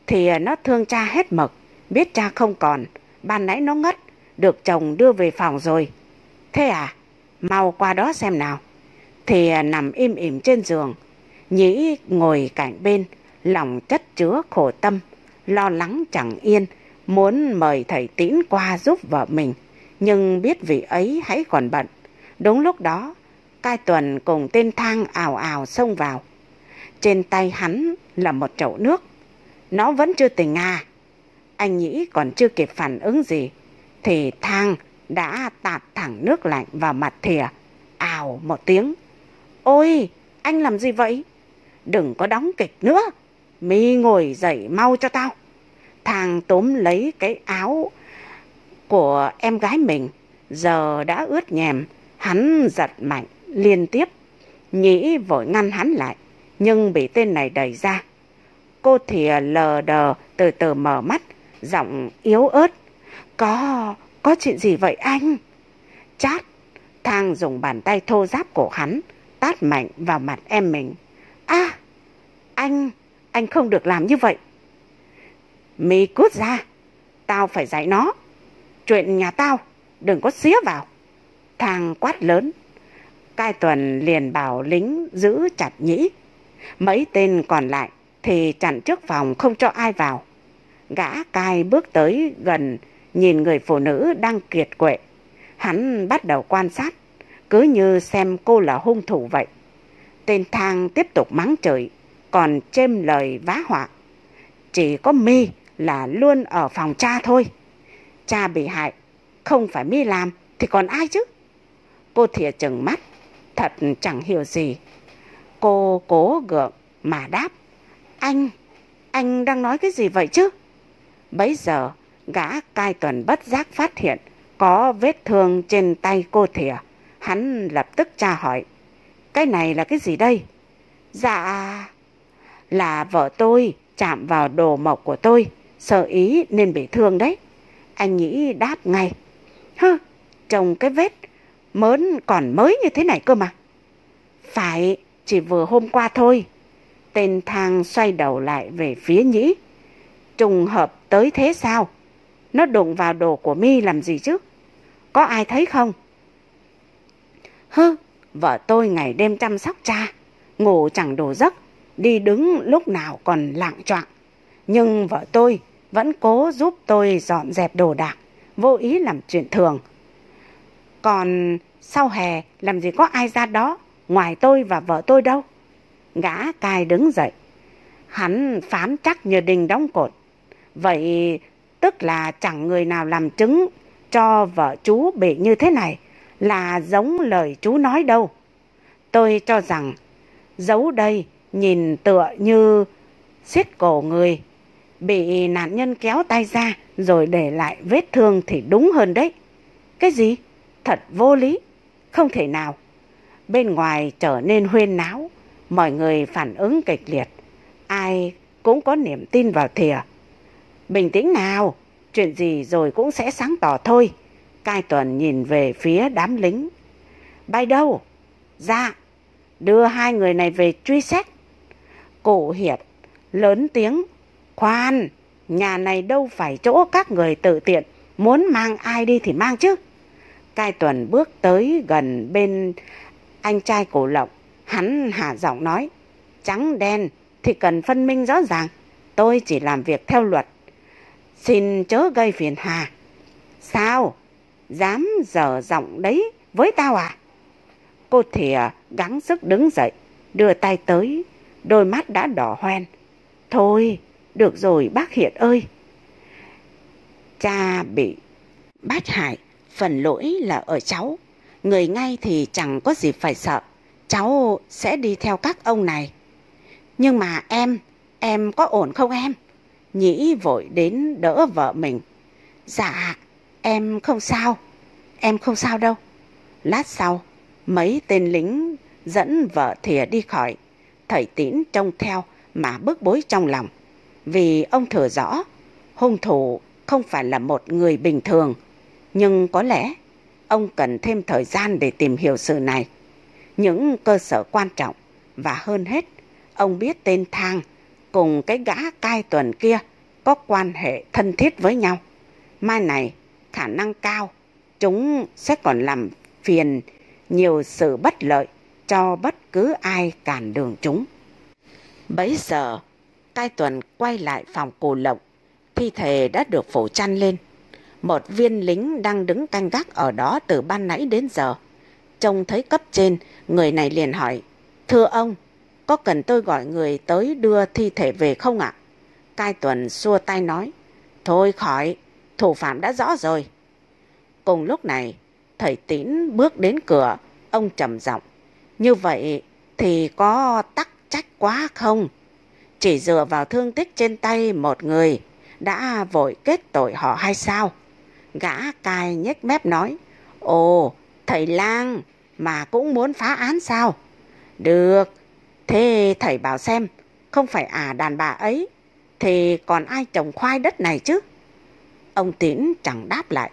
Thì nó thương cha hết mực. Biết cha không còn, ban nãy nó ngất, được chồng đưa về phòng rồi. Thế à? Mau qua đó xem nào. Thì nằm im ỉm trên giường. Nhĩ ngồi cạnh bên, lòng chất chứa khổ tâm, lo lắng chẳng yên, muốn mời thầy Tín qua giúp vợ mình, nhưng biết vị ấy hãy còn bận. Đúng lúc đó, Cai Tuần cùng tên Thang ào ào xông vào. Trên tay hắn là một chậu nước. Nó vẫn chưa tỉnh à? Anh Nhĩ còn chưa kịp phản ứng gì thì Thang đã tạt thẳng nước lạnh vào mặt Thìa. Ào một tiếng. Ôi, anh làm gì vậy? Đừng có đóng kịch nữa. Mi ngồi dậy mau cho tao. Thang túm lấy cái áo của em gái mình, giờ đã ướt nhèm. Hắn giật mạnh liên tiếp. Nhĩ vội ngăn hắn lại, nhưng bị tên này đẩy ra. Cô Thìa lờ đờ từ từ mở mắt, giọng yếu ớt. Có chuyện gì vậy anh? Chát! Thang dùng bàn tay thô ráp của hắn tát mạnh vào mặt em mình. À, anh không được làm như vậy. Mi cút ra, tao phải dạy nó. Chuyện nhà tao, đừng có xía vào. Thang quát lớn. Cai Tuần liền bảo lính giữ chặt Nhĩ. Mấy tên còn lại thì chặn trước phòng không cho ai vào. Gã Cai bước tới gần, nhìn người phụ nữ đang kiệt quệ. Hắn bắt đầu quan sát, cứ như xem cô là hung thủ vậy. Tên Thang tiếp tục mắng chửi, còn chêm lời vá hoạ. Chỉ có Mi là luôn ở phòng cha thôi. Cha bị hại, không phải Mi làm thì còn ai chứ? Cô Thìa trừng mắt, thật chẳng hiểu gì. Cô cố gượng mà đáp. Anh đang nói cái gì vậy chứ? Bấy giờ, gã Cai Tuần bất giác phát hiện có vết thương trên tay cô Thìa. Hắn lập tức tra hỏi. Cái này là cái gì đây? Dạ, là vợ tôi chạm vào đồ mộc của tôi, sơ ý nên bị thương đấy. Anh Nhĩ đáp ngay. Hơ, trông cái vết mớn còn mới như thế này cơ mà. Phải, chỉ vừa hôm qua thôi. Tên Thang xoay đầu lại về phía Nhĩ. Trùng hợp tới thế sao? Nó đụng vào đồ của Mi làm gì chứ? Có ai thấy không? Hơ, vợ tôi ngày đêm chăm sóc cha, ngủ chẳng đủ giấc, đi đứng lúc nào còn lạng choạng. Nhưng vợ tôi vẫn cố giúp tôi dọn dẹp đồ đạc, vô ý làm chuyện thường. Còn sau hè làm gì có ai ra đó ngoài tôi và vợ tôi đâu. Gã Cai đứng dậy. Hắn phán chắc như đinh đóng cột. Vậy tức là chẳng người nào làm chứng cho vợ chú bị như thế này là giống lời chú nói đâu. Tôi cho rằng dấu đây nhìn tựa như xiết cổ người, bị nạn nhân kéo tay ra rồi để lại vết thương thì đúng hơn đấy. Cái gì? Thật vô lý, không thể nào. Bên ngoài trở nên huyên náo, mọi người phản ứng kịch liệt. Ai cũng có niềm tin vào Thìa. Bình tĩnh nào, chuyện gì rồi cũng sẽ sáng tỏ thôi. Cai Tuần nhìn về phía đám lính. Bay đâu? Dạ, đưa hai người này về truy xét. Cụ Hiệt lớn tiếng, khoan, nhà này đâu phải chỗ các người tự tiện, muốn mang ai đi thì mang chứ. Cai Tuần bước tới gần bên anh trai Cụ Lộc, hắn hạ giọng nói, trắng đen thì cần phân minh rõ ràng, tôi chỉ làm việc theo luật, xin chớ gây phiền hà. Sao? Dám dở giọng đấy với tao à? Cô Thìa gắng sức đứng dậy, đưa tay tới, đôi mắt đã đỏ hoen. Thôi, được rồi bác Hiệt ơi. Cha bị bát hại, phần lỗi là ở cháu. Người ngay thì chẳng có gì phải sợ, cháu sẽ đi theo các ông này. Nhưng mà em có ổn không em? Nhĩ vội đến đỡ vợ mình. Dạ, em không sao đâu. Lát sau, mấy tên lính dẫn vợ Thìa đi khỏi. Thầy Tín trông theo mà bức bối trong lòng, vì ông thừa rõ hung thủ không phải là một người bình thường. Nhưng có lẽ ông cần thêm thời gian để tìm hiểu sự này, những cơ sở quan trọng, và hơn hết ông biết tên Thang cùng cái gã Cai Tuần kia có quan hệ thân thiết với nhau. Mai này khả năng cao chúng sẽ còn làm phiền nhiều sự bất lợi cho bất cứ ai cản đường chúng. Bấy giờ Cai Tuần quay lại phòng Cụ Lộc, thi thể đã được phủ chăn lên. Một viên lính đang đứng canh gác ở đó từ ban nãy đến giờ, trông thấy cấp trên, người này liền hỏi, thưa ông, có cần tôi gọi người tới đưa thi thể về không ạ? Cai Tuần xua tay nói, thôi khỏi, thủ phạm đã rõ rồi. Cùng lúc này, thầy Tín bước đến cửa, ông trầm giọng, như vậy thì có tắc trách quá không? Chỉ dựa vào thương tích trên tay một người đã vội kết tội họ hay sao? Gã Cai nhếch mép nói, ồ, thầy lang mà cũng muốn phá án sao? Được, thế thầy bảo xem, không phải đàn bà ấy thì còn ai trồng khoai đất này chứ? Ông Tín chẳng đáp lại.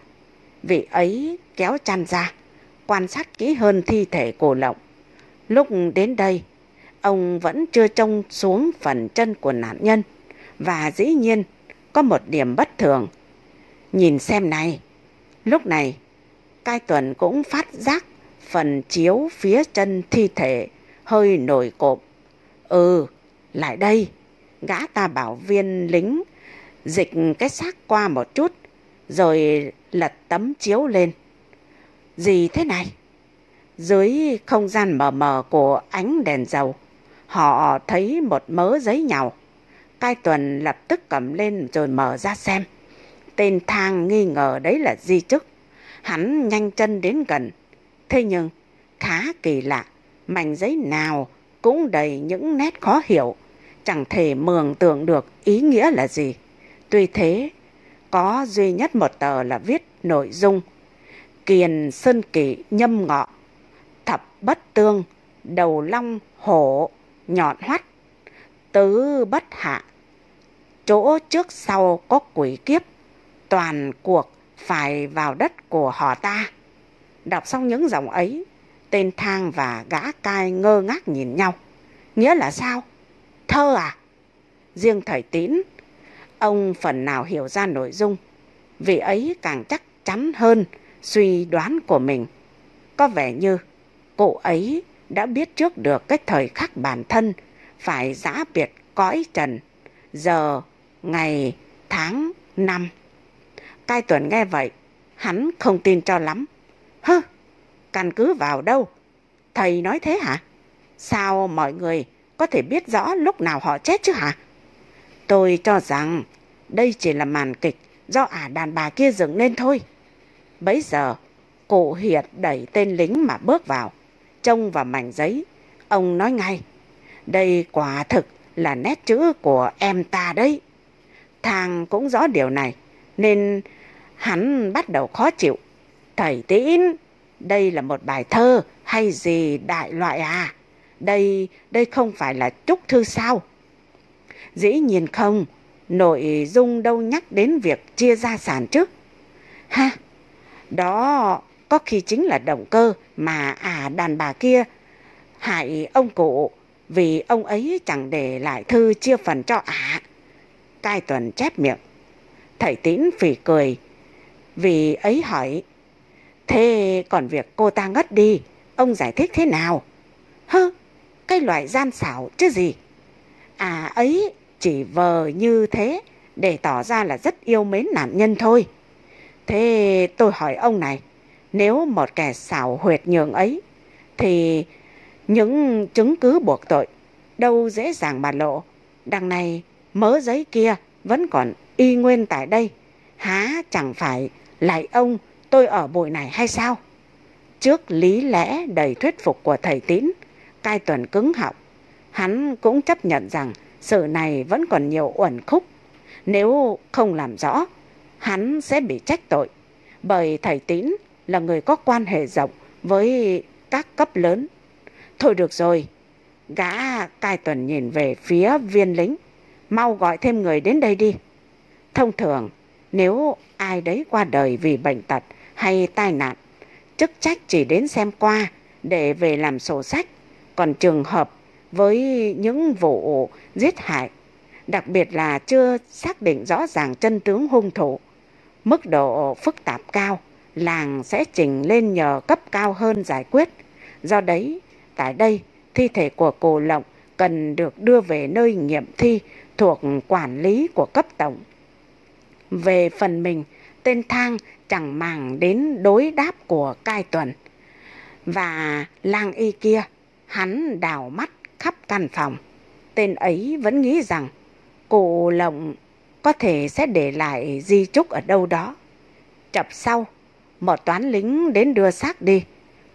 Vị ấy kéo chăn ra, quan sát kỹ hơn thi thể Cụ Lộc. Lúc đến đây, ông vẫn chưa trông xuống phần chân của nạn nhân, và dĩ nhiên có một điểm bất thường. Nhìn xem này. Lúc này, Cai Tuần cũng phát giác phần chiếu phía chân thi thể hơi nổi cộm. Ừ, lại đây. Gã ta bảo viên lính dịch cái xác qua một chút, rồi lật tấm chiếu lên. Gì thế này? Dưới không gian mờ mờ của ánh đèn dầu, họ thấy một mớ giấy nhàu. Cai Tuần lập tức cầm lên rồi mở ra xem. Tên Thang nghi ngờ đấy là di chúc. Hắn nhanh chân đến gần. Thế nhưng, khá kỳ lạ, mảnh giấy nào cũng đầy những nét khó hiểu, chẳng thể mường tượng được ý nghĩa là gì. Tuy thế, có duy nhất một tờ là viết nội dung Kiền Sơn Kỷ Nhâm Ngọ, thập bất tương, đầu long hổ, nhọn hoắt, tứ bất hạ, chỗ trước sau có quỷ kiếp, toàn cuộc phải vào đất của họ ta. Đọc xong những dòng ấy, tên Thang và gã Cai ngơ ngác nhìn nhau. Nghĩa là sao? Thơ à? Riêng thầy Tín, ông phần nào hiểu ra nội dung, vì ấy càng chắc chắn hơn suy đoán của mình. Có vẻ như cụ ấy đã biết trước được cái thời khắc bản thân phải giã biệt cõi trần, giờ, ngày, tháng, năm. Cai Tuần nghe vậy, hắn không tin cho lắm. Hơ, căn cứ vào đâu? Thầy nói thế hả? Sao mọi người có thể biết rõ lúc nào họ chết chứ hả? Tôi cho rằng đây chỉ là màn kịch do đàn bà kia dựng nên thôi. Bấy giờ, cụ Hiệt đẩy tên lính mà bước vào, trông vào mảnh giấy. Ông nói ngay, đây quả thực là nét chữ của em ta đấy. Thang cũng rõ điều này, nên hắn bắt đầu khó chịu. Thầy Tín, đây là một bài thơ hay gì đại loại à? Đây không phải là chúc thư sao? Dĩ nhiên không, nội dung đâu nhắc đến việc chia gia sản chứ. Ha, đó có khi chính là động cơ mà đàn bà kia hại ông cụ, vì ông ấy chẳng để lại thư chia phần cho ả. Cai Tuần chép miệng. Thầy Tín phì cười. Vì ấy hỏi, thế còn việc cô ta ngất đi, ông giải thích thế nào? Hơ, cái loại gian xảo chứ gì. À ấy chỉ vờ như thế để tỏ ra là rất yêu mến nạn nhân thôi. Thế tôi hỏi ông này, nếu một kẻ xảo huyệt nhường ấy, thì những chứng cứ buộc tội đâu dễ dàng mà lộ. Đằng này mớ giấy kia vẫn còn y nguyên tại đây. Há chẳng phải lại ông tôi ở bụi này hay sao? Trước lý lẽ đầy thuyết phục của thầy Tín, Cai Tuần cứng họng. Hắn cũng chấp nhận rằng sự này vẫn còn nhiều uẩn khúc. Nếu không làm rõ, hắn sẽ bị trách tội. Bởi thầy Tín là người có quan hệ rộng với các cấp lớn. Thôi được rồi. Gã Cai Tuần nhìn về phía viên lính. Mau gọi thêm người đến đây đi. Thông thường, nếu ai đấy qua đời vì bệnh tật hay tai nạn, chức trách chỉ đến xem qua để về làm sổ sách. Còn trường hợp với những vụ giết hại, đặc biệt là chưa xác định rõ ràng chân tướng hung thủ, mức độ phức tạp cao, làng sẽ trình lên nhờ cấp cao hơn giải quyết. Do đấy, tại đây, thi thể của cụ Lộc cần được đưa về nơi nghiệm thi thuộc quản lý của cấp tổng. Về phần mình, tên Thang chẳng màng đến đối đáp của Cai Tuần và lang y kia. Hắn đảo mắt khắp căn phòng. Tên ấy vẫn nghĩ rằng cụ Lộc có thể sẽ để lại di chúc ở đâu đó. Chập sau, một toán lính đến đưa xác đi.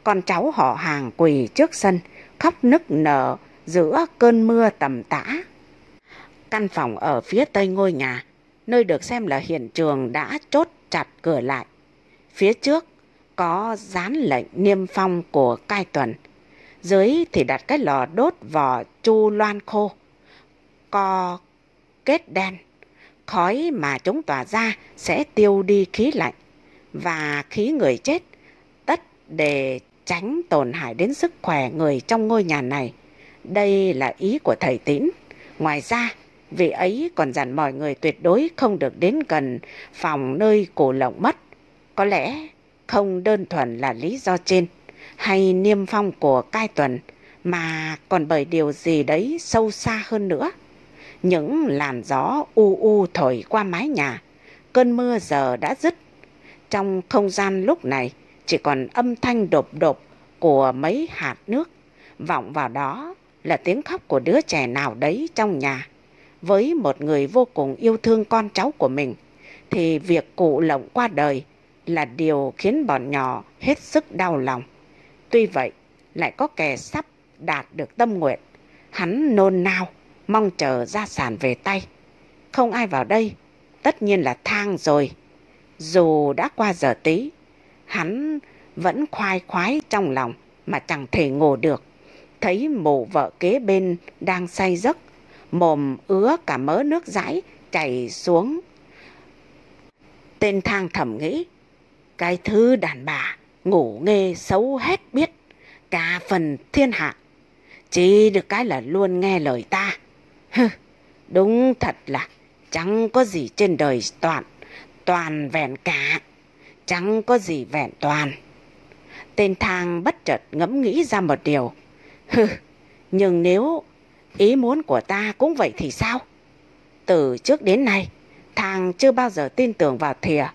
Con cháu họ hàng quỳ trước sân, khóc nức nở giữa cơn mưa tầm tã. Căn phòng ở phía tây ngôi nhà, nơi được xem là hiện trường, đã chốt chặt cửa lại. Phía trước có dán lệnh niêm phong của Cai Tuần. Dưới thì đặt cái lò đốt vỏ chu loan khô, co kết đen. Khói mà chúng tỏa ra sẽ tiêu đi khí lạnh và khí người chết, tất để tránh tổn hại đến sức khỏe người trong ngôi nhà này. Đây là ý của thầy Tín. Ngoài ra, vị ấy còn dặn mọi người tuyệt đối không được đến gần phòng nơi cụ Lộc mất. Có lẽ không đơn thuần là lý do trên hay niêm phong của Cai Tuần, mà còn bởi điều gì đấy sâu xa hơn nữa. Những làn gió u u thổi qua mái nhà. Cơn mưa giờ đã dứt. Trong không gian lúc này chỉ còn âm thanh đột đột của mấy hạt nước. Vọng vào đó là tiếng khóc của đứa trẻ nào đấy trong nhà. Với một người vô cùng yêu thương con cháu của mình, thì việc cụ Lộc qua đời là điều khiến bọn nhỏ hết sức đau lòng. Tuy vậy, lại có kẻ sắp đạt được tâm nguyện. Hắn nôn nao, mong chờ gia sản về tay. Không ai vào đây, tất nhiên là Thang rồi. Dù đã qua giờ tí, hắn vẫn khoai khoái trong lòng mà chẳng thể ngủ được. Thấy mụ vợ kế bên đang say giấc, mồm ứa cả mớ nước dãi chảy xuống. Tên Thang thầm nghĩ, cái thứ đàn bà ngủ nghê xấu hết biết cả phần thiên hạ, chỉ được cái là luôn nghe lời ta. Hừ, đúng thật là chẳng có gì trên đời toàn vẹn cả, chẳng có gì vẹn toàn. Tên Thang bất chợt ngẫm nghĩ ra một điều. Hừ, nhưng nếu ý muốn của ta cũng vậy thì sao? Từ trước đến nay, Thang chưa bao giờ tin tưởng vào Thìa.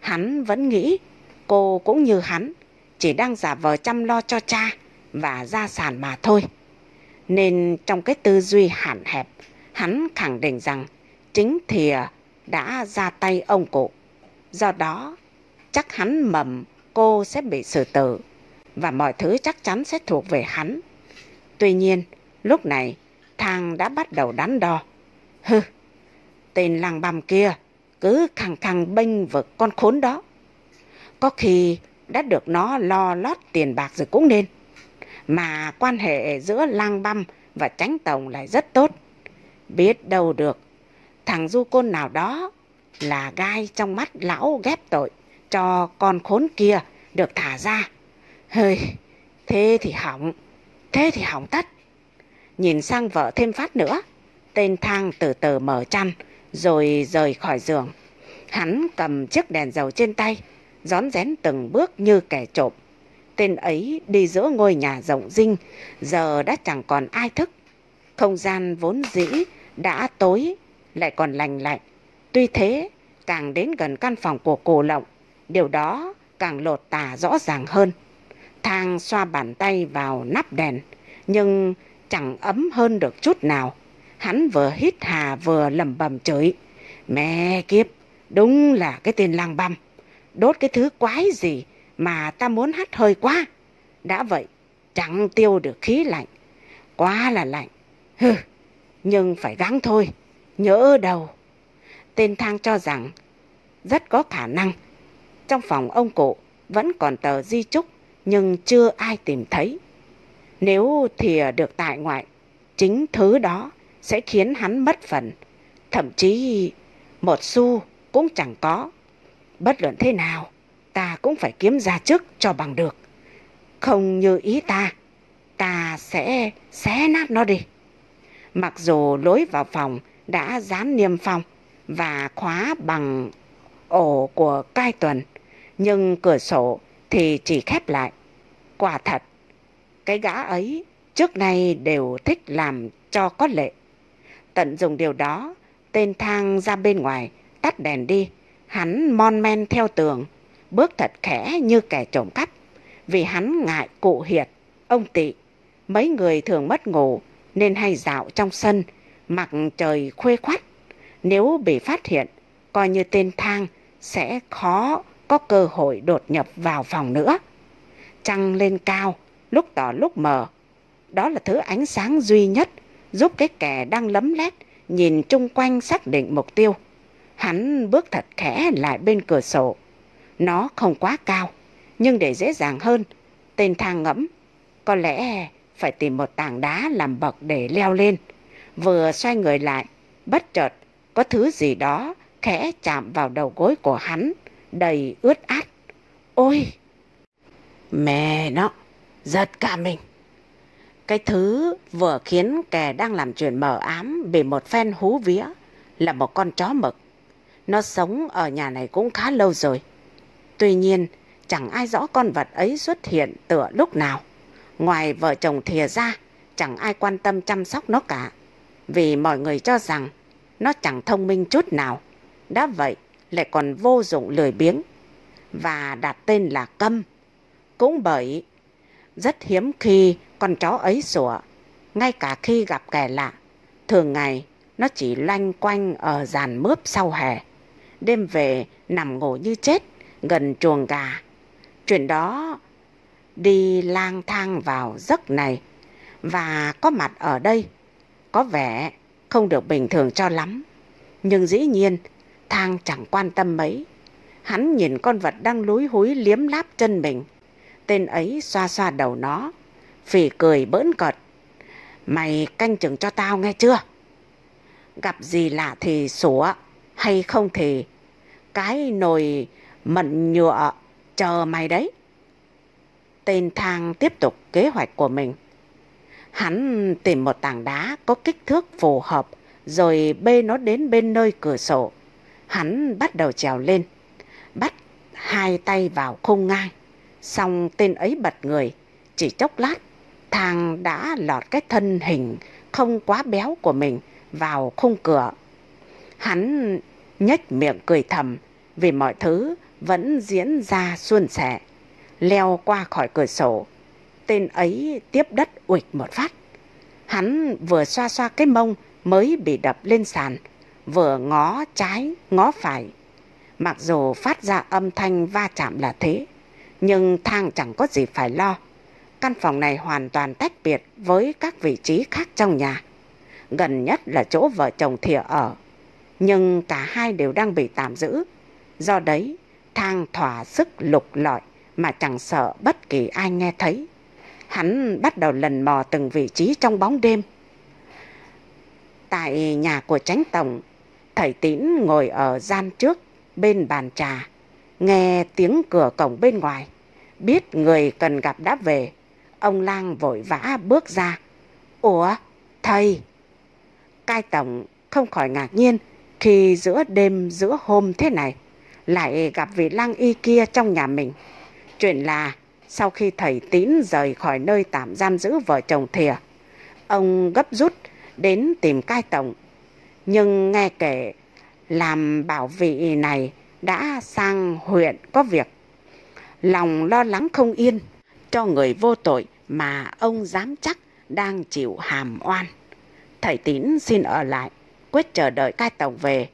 Hắn vẫn nghĩ cô cũng như hắn, chỉ đang giả vờ chăm lo cho cha và gia sản mà thôi. Nên trong cái tư duy hạn hẹp, hắn khẳng định rằng chính Thìa đã ra tay ông cụ. Do đó, chắc hắn mầm cô sẽ bị xử tử, và mọi thứ chắc chắn sẽ thuộc về hắn. Tuy nhiên, lúc này Thang đã bắt đầu đắn đo. Hừ, tên lang băm kia cứ khăng khăng bênh vực con khốn đó. Có khi đã được nó lo lót tiền bạc rồi cũng nên. Mà quan hệ giữa lang băm và Chánh Tổng lại rất tốt. Biết đâu được, thằng du côn nào đó là gai trong mắt lão ghép tội cho con khốn kia được thả ra. Hơi, thế thì hỏng tất. Nhìn sang vợ thêm phát nữa, tên Thang từ từ mở chăn rồi rời khỏi giường. Hắn cầm chiếc đèn dầu trên tay, rón rén từng bước như kẻ trộm. Tên ấy đi giữa ngôi nhà rộng rinh, giờ đã chẳng còn ai thức. Không gian vốn dĩ đã tối, lại còn lành lạnh. Tuy thế, càng đến gần căn phòng của Cụ Lộc, điều đó càng lột tả rõ ràng hơn. Thang xoa bàn tay vào nắp đèn, nhưng chẳng ấm hơn được chút nào. Hắn vừa hít hà vừa lẩm bẩm chửi. Mẹ kiếp, đúng là cái tên lang băm. Đốt cái thứ quái gì mà ta muốn hắt hơi quá. Đã vậy, chẳng tiêu được khí lạnh. Quá là lạnh. Hừ, nhưng phải gắng thôi, nhỡ đầu. Tên Thang cho rằng rất có khả năng trong phòng ông cụ vẫn còn tờ di chúc nhưng chưa ai tìm thấy. Nếu Thìa được tại ngoại, chính thứ đó sẽ khiến hắn mất phần, thậm chí một xu cũng chẳng có. Bất luận thế nào, ta cũng phải kiếm ra trước cho bằng được. Không như ý ta, ta sẽ xé nát nó đi. Mặc dù lối vào phòng đã dán niêm phong và khóa bằng ổ của Cai Tuần, nhưng cửa sổ thì chỉ khép lại. Quả thật, cái gã ấy trước nay đều thích làm cho có lệ. Tận dụng điều đó, tên Thang ra bên ngoài, tắt đèn đi. Hắn mon men theo tường, bước thật khẽ như kẻ trộm cắp. Vì hắn ngại Cụ Hiệt, ông Tị, mấy người thường mất ngủ nên hay dạo trong sân, mặc trời khuya khoắt. Nếu bị phát hiện, coi như tên Thang sẽ khó có cơ hội đột nhập vào phòng nữa. Trăng lên cao, lúc tỏ lúc mờ. Đó là thứ ánh sáng duy nhất giúp cái kẻ đang lấm lét nhìn chung quanh xác định mục tiêu. Hắn bước thật khẽ lại bên cửa sổ. Nó không quá cao, nhưng để dễ dàng hơn, tên Thang ngẫm, có lẽ phải tìm một tảng đá làm bậc để leo lên. Vừa xoay người lại, bất chợt có thứ gì đó khẽ chạm vào đầu gối của hắn, đầy ướt át. Ôi! Mẹ nó! Giật cả mình! Cái thứ vừa khiến kẻ đang làm chuyện mờ ám bị một phen hú vía là một con chó mực. Nó sống ở nhà này cũng khá lâu rồi. Tuy nhiên, chẳng ai rõ con vật ấy xuất hiện tựa lúc nào. Ngoài vợ chồng Thìa ra, chẳng ai quan tâm chăm sóc nó cả, vì mọi người cho rằng nó chẳng thông minh chút nào. Đã vậy, lại còn vô dụng lười biếng, và đặt tên là Câm. Cũng bởi rất hiếm khi con chó ấy sủa, ngay cả khi gặp kẻ lạ. Thường ngày, nó chỉ loanh quanh ở giàn mướp sau hè. Đêm về, nằm ngủ như chết gần chuồng gà. Chuyện đó đi lang thang vào giấc này và có mặt ở đây có vẻ không được bình thường cho lắm. Nhưng dĩ nhiên, Thang chẳng quan tâm mấy. Hắn nhìn con vật đang lúi húi liếm láp chân mình. Tên ấy xoa xoa đầu nó, phì cười bỡn cợt. Mày canh chừng cho tao nghe chưa? Gặp gì lạ thì sủa, hay không thì cái nồi mận nhựa chờ mày đấy. Tên Thang tiếp tục kế hoạch của mình. Hắn tìm một tảng đá có kích thước phù hợp rồi bê nó đến bên nơi cửa sổ. Hắn bắt đầu trèo lên, bắt hai tay vào khung ngang. Xong tên ấy bật người. Chỉ chốc lát, Thang đã lọt cái thân hình không quá béo của mình vào khung cửa. Hắn nhếch miệng cười thầm vì mọi thứ vẫn diễn ra suôn sẻ. Leo qua khỏi cửa sổ, tên ấy tiếp đất uịch một phát. Hắn vừa xoa xoa cái mông mới bị đập lên sàn, vừa ngó trái ngó phải. Mặc dù phát ra âm thanh va chạm là thế, nhưng Thang chẳng có gì phải lo. Căn phòng này hoàn toàn tách biệt với các vị trí khác trong nhà. Gần nhất là chỗ vợ chồng Thìa ở, nhưng cả hai đều đang bị tạm giữ. Do đấy, Thang thỏa sức lục lọi mà chẳng sợ bất kỳ ai nghe thấy. Hắn bắt đầu lần mò từng vị trí trong bóng đêm. Tại nhà của Chánh Tổng, Thầy Tín ngồi ở gian trước bên bàn trà, nghe tiếng cửa cổng bên ngoài, biết người cần gặp đã về. Ông lang vội vã bước ra. Ủa, thầy? Cai Tổng không khỏi ngạc nhiên khi giữa đêm giữa hôm thế này lại gặp vị lang y kia trong nhà mình. Chuyện là sau khi thầy Tín rời khỏi nơi tạm giam giữ vợ chồng Thìa, ông gấp rút đến tìm Cai Tổng, nhưng nghe kể làm bảo vị này đã sang huyện có việc. Lòng lo lắng không yên cho người vô tội mà ông dám chắc đang chịu hàm oan. Thầy Tín xin ở lại, quyết chờ đợi Cai Tổng về.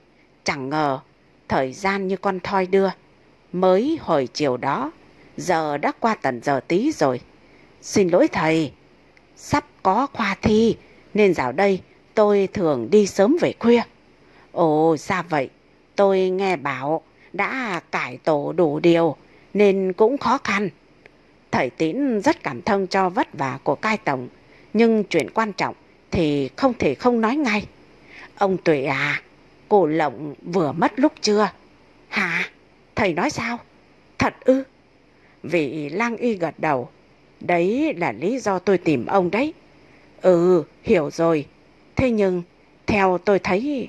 Chẳng ngờ thời gian như con thoi đưa, mới hồi chiều đó, giờ đã qua tận giờ tí rồi. Xin lỗi thầy, sắp có khoa thi nên dạo đây tôi thường đi sớm về khuya. Ồ, ra vậy? Tôi nghe bảo đã cải tổ đủ điều nên cũng khó khăn. Thầy Tín rất cảm thông cho vất vả của Cai Tổng, nhưng chuyện quan trọng thì không thể không nói ngay. Ông Tuệ à, cụ Lộc vừa mất lúc trưa. Hả? Thầy nói sao? Thật ư? Vị lang y gật đầu. Đấy là lý do tôi tìm ông đấy. Ừ, hiểu rồi. Thế nhưng, theo tôi thấy,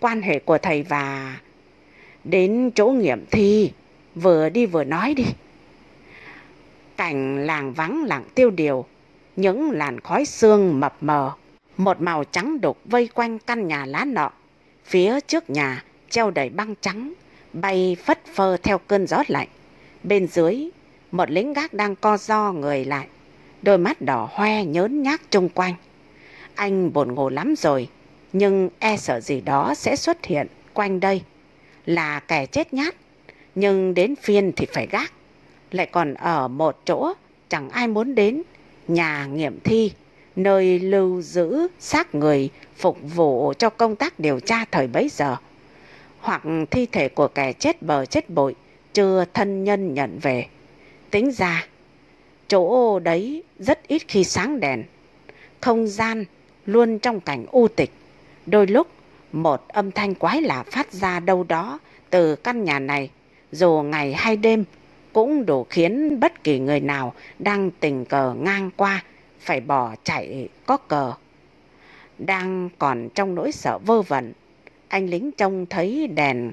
quan hệ của thầy và... Đến chỗ nghiệm thi, vừa đi vừa nói đi. Cảnh làng vắng lặng tiêu điều, những làn khói sương mập mờ, một màu trắng đục vây quanh căn nhà lá nọ. Phía trước nhà treo đầy băng trắng, bay phất phơ theo cơn gió lạnh. Bên dưới, một lính gác đang co ro người lại, đôi mắt đỏ hoe nhớn nhác chung quanh. Anh buồn ngủ lắm rồi, nhưng e sợ gì đó sẽ xuất hiện quanh đây. Là kẻ chết nhát, nhưng đến phiên thì phải gác. Lại còn ở một chỗ chẳng ai muốn đến, nhà nghiệm thi, nơi lưu giữ xác người phục vụ cho công tác điều tra thời bấy giờ, hoặc thi thể của kẻ chết bờ chết bụi chưa thân nhân nhận về. Tính ra chỗ đấy rất ít khi sáng đèn, không gian luôn trong cảnh u tịch. Đôi lúc một âm thanh quái lạ phát ra đâu đó từ căn nhà này, dù ngày hay đêm, cũng đủ khiến bất kỳ người nào đang tình cờ ngang qua phải bỏ chạy có cờ. Đang còn trong nỗi sợ vơ vẩn, anh lính trông thấy đèn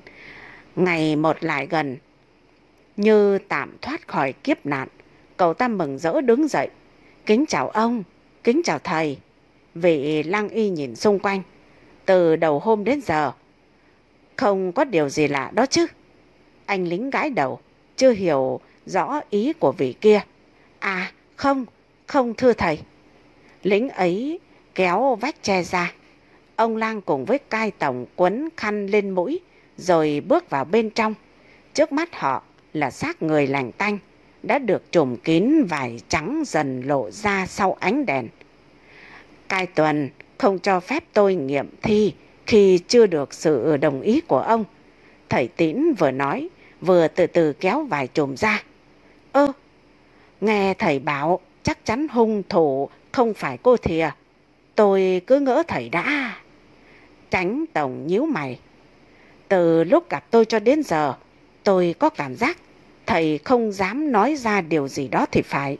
ngày một lại gần. Như tạm thoát khỏi kiếp nạn, cậu ta mừng rỡ đứng dậy. Kính chào ông, kính chào thầy. Vị lang y nhìn xung quanh. Từ đầu hôm đến giờ, không có điều gì lạ đó chứ? Anh lính gãi đầu, chưa hiểu rõ ý của vị kia. À không, không thưa thầy. Lính ấy kéo vách tre ra. Ông lang cùng với Cai Tổng quấn khăn lên mũi rồi bước vào bên trong. Trước mắt họ là xác người lành tanh, đã được trùm kín vải trắng dần lộ ra sau ánh đèn. Cai Tuần không cho phép tôi nghiệm thi khi chưa được sự đồng ý của ông. Thầy Tín vừa nói vừa từ từ kéo vải trùm ra. Ơ, nghe thầy bảo chắc chắn hung thủ không phải cô Thìa, tôi cứ ngỡ thầy đã... Chánh Tổng nhíu mày. Từ lúc gặp tôi cho đến giờ, tôi có cảm giác thầy không dám nói ra điều gì đó thì phải.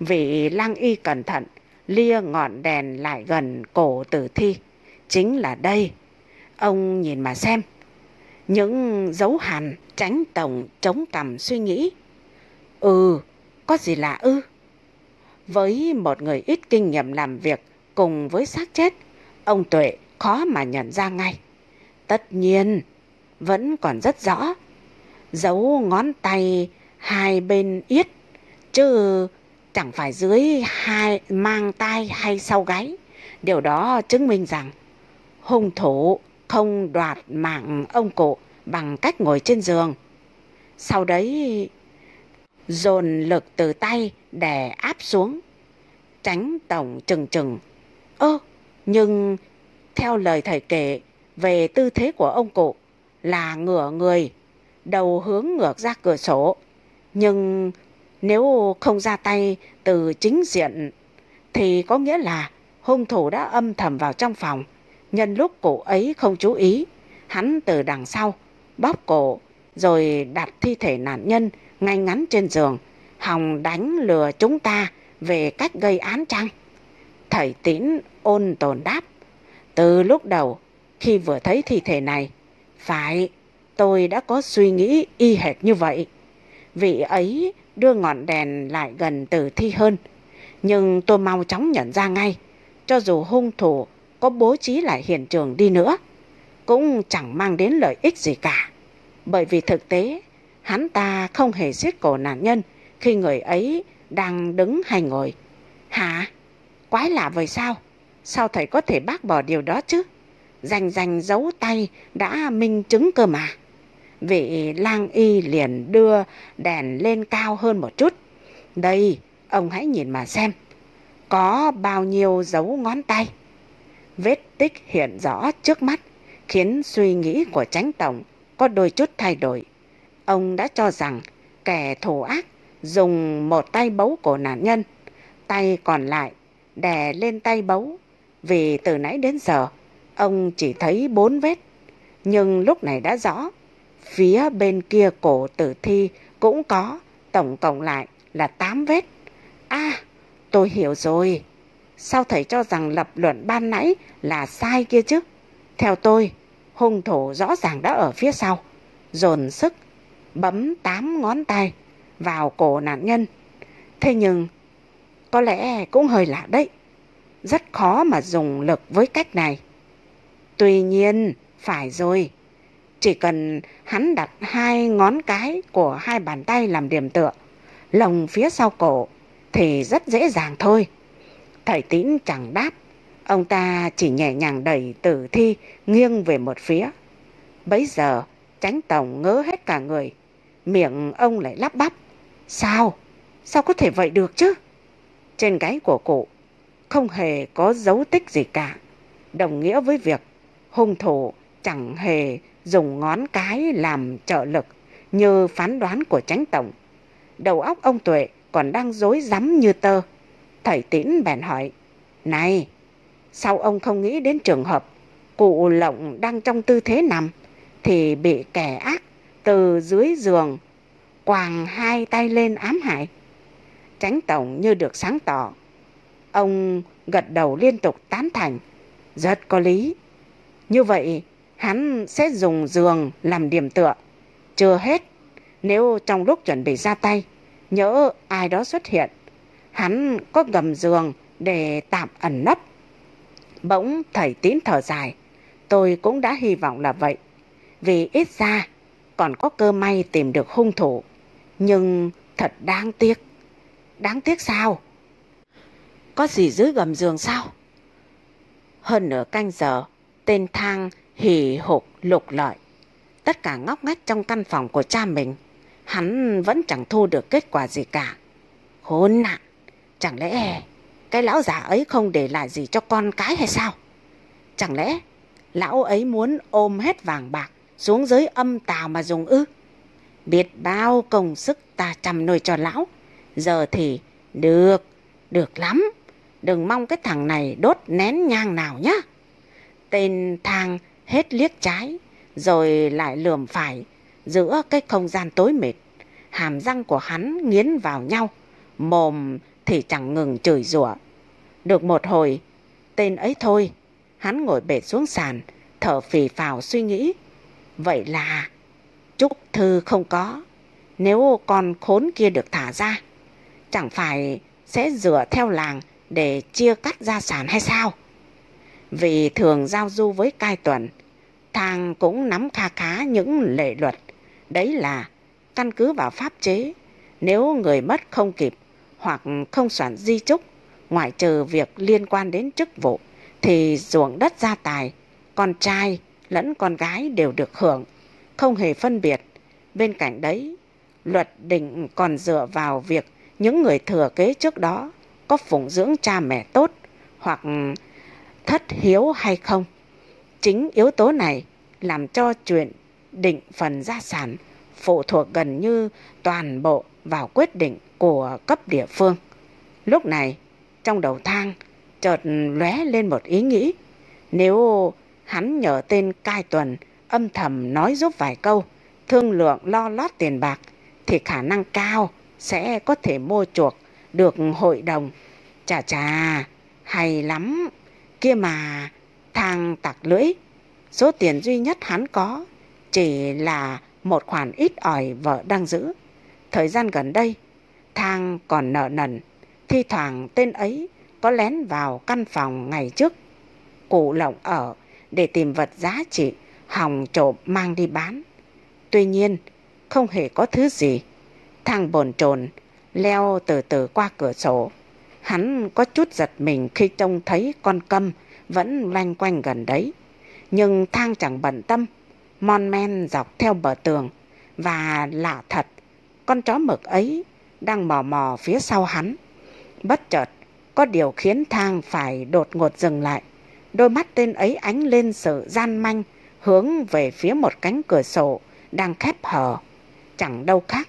Vị lang y cẩn thận lia ngọn đèn lại gần cổ tử thi. Chính là đây, ông nhìn mà xem. Những dấu hằn. Chánh Tổng chống cằm suy nghĩ. Ừ, có gì lạ ư? Với một người ít kinh nghiệm làm việc cùng với xác chết, ông Tuệ khó mà nhận ra ngay. Tất nhiên, vẫn còn rất rõ dấu ngón tay hai bên yết, chứ chẳng phải dưới hai mang tai hay sau gáy. Điều đó chứng minh rằng hung thủ không đoạt mạng ông cụ bằng cách ngồi trên giường, sau đấy dồn lực từ tay đè áp xuống. Chánh Tổng trừng trừng. Ơ, nhưng theo lời thầy kể về tư thế của ông cụ là ngửa người, đầu hướng ngược ra cửa sổ. Nhưng nếu không ra tay từ chính diện thì có nghĩa là hung thủ đã âm thầm vào trong phòng nhân lúc cụ ấy không chú ý, hắn từ đằng sau bóp cổ rồi đặt thi thể nạn nhân ngay ngắn trên giường, hòng đánh lừa chúng ta về cách gây án chăng? Thầy Tín ôn tồn đáp: Từ lúc đầu khi vừa thấy thi thể này, phải, tôi đã có suy nghĩ y hệt như vậy. Vị ấy đưa ngọn đèn lại gần tử thi hơn, nhưng tôi mau chóng nhận ra ngay, cho dù hung thủ có bố trí lại hiện trường đi nữa, cũng chẳng mang đến lợi ích gì cả. Bởi vì thực tế, hắn ta không hề siết cổ nạn nhân khi người ấy đang đứng hay ngồi. Hả? Quái lạ vậy sao? Sao thầy có thể bác bỏ điều đó chứ? Rành dấu tay đã minh chứng cơ mà. Vị lang y liền đưa đèn lên cao hơn một chút. Đây, ông hãy nhìn mà xem. Có bao nhiêu dấu ngón tay? Vết tích hiện rõ trước mắt khiến suy nghĩ của Chánh Tổng có đôi chút thay đổi. Ông đã cho rằng kẻ thủ ác dùng một tay bấu cổ nạn nhân, tay còn lại đè lên tay bấu, vì từ nãy đến giờ ông chỉ thấy 4 vết. Nhưng lúc này đã rõ, phía bên kia cổ tử thi cũng có, tổng cộng lại là 8 vết. À, tôi hiểu rồi. Sao thầy cho rằng lập luận ban nãy là sai kia chứ? Theo tôi, hung thủ rõ ràng đã ở phía sau, dồn sức bấm 8 ngón tay vào cổ nạn nhân. Thế nhưng, có lẽ cũng hơi lạ đấy. Rất khó mà dùng lực với cách này. Tuy nhiên, phải rồi. Chỉ cần hắn đặt 2 ngón cái của 2 bàn tay làm điểm tựa, lồng phía sau cổ, thì rất dễ dàng thôi. Thầy Tín chẳng đáp. Ông ta chỉ nhẹ nhàng đẩy tử thi nghiêng về một phía. Bấy giờ, Chánh Tổng ngớ hết cả người. Miệng ông lại lắp bắp: Sao? Sao có thể vậy được chứ? Trên gáy của cụ không hề có dấu tích gì cả, đồng nghĩa với việc hung thủ chẳng hề dùng ngón cái làm trợ lực như phán đoán của Chánh Tổng. Đầu óc ông Tuệ còn đang rối rắm như tơ. Thầy Tín bèn hỏi: Này, sao ông không nghĩ đến trường hợp cụ Lộng đang trong tư thế nằm thì bị kẻ ác từ dưới giường quàng 2 tay lên ám hại? Chánh Tổng như được sáng tỏ. Ông gật đầu liên tục tán thành: Rất có lý. Như vậy hắn sẽ dùng giường làm điểm tựa. Chưa hết, nếu trong lúc chuẩn bị ra tay, nhỡ ai đó xuất hiện, hắn có gầm giường để tạm ẩn nấp. Bỗng thầy Tín thở dài: Tôi cũng đã hy vọng là vậy, vì ít ra còn có cơ may tìm được hung thủ. Nhưng thật đáng tiếc. Đáng tiếc sao? Có gì dưới gầm giường sao? Hơn nửa canh giờ, tên Thang hì hục lục lọi tất cả ngóc ngách trong căn phòng của cha mình. Hắn vẫn chẳng thu được kết quả gì cả. Khốn nạn! Chẳng lẽ cái lão già ấy không để lại gì cho con cái hay sao? Chẳng lẽ lão ấy muốn ôm hết vàng bạc xuống dưới âm tào mà dùng ư? Biết bao công sức ta chăm nuôi cho lão, giờ thì được lắm. Đừng mong cái thằng này đốt nén nhang nào nhá. Tên Thang hết liếc trái rồi lại lườm phải giữa cái không gian tối mịt. Hàm răng của hắn nghiến vào nhau, mồm thì chẳng ngừng chửi rủa. Được một hồi, tên ấy thôi, hắn ngồi bệt xuống sàn, thở phì phào suy nghĩ. Vậy là chúc thư không có. Nếu con khốn kia được thả ra, chẳng phải sẽ dựa theo làng để chia cắt gia sản hay sao? Vì thường giao du với Cai Tuần, Thang cũng nắm kha khá những lệ luật. Đấy là căn cứ vào pháp chế, nếu người mất không kịp hoặc không soạn di chúc, ngoại trừ việc liên quan đến chức vụ, thì ruộng đất gia tài, con trai lẫn con gái đều được hưởng, không hề phân biệt. Bên cạnh đấy, luật định còn dựa vào việc những người thừa kế trước đó có phụng dưỡng cha mẹ tốt hoặc thất hiếu hay không. Chính yếu tố này làm cho chuyện định phần gia sản phụ thuộc gần như toàn bộ vào quyết định của cấp địa phương. Lúc này, trong đầu Thang chợt lóe lên một ý nghĩ. Nếu hắn nhờ tên Cai Tuần âm thầm nói giúp vài câu, thương lượng lo lót tiền bạc, thì khả năng cao sẽ có thể mua chuộc được hội đồng. Chà chà, hay lắm. Kia mà Thang tặc lưỡi, số tiền duy nhất hắn có chỉ là một khoản ít ỏi vợ đang giữ. Thời gian gần đây Thang còn nợ nần, thi thoảng tên ấy có lén vào căn phòng ngày trước Cụ Lộc ở để tìm vật giá trị hòng trộm mang đi bán. Tuy nhiên không hề có thứ gì. Thang bồn chồn leo từ từ qua cửa sổ. Hắn có chút giật mình khi trông thấy con Câm vẫn loanh quanh gần đấy, nhưng Thang chẳng bận tâm, mon men dọc theo bờ tường. Và lạ thật, con chó mực ấy đang mò mò phía sau hắn. Bất chợt có điều khiến Thang phải đột ngột dừng lại. Đôi mắt tên ấy ánh lên sự gian manh, hướng về phía một cánh cửa sổ đang khép hờ. Chẳng đâu khác,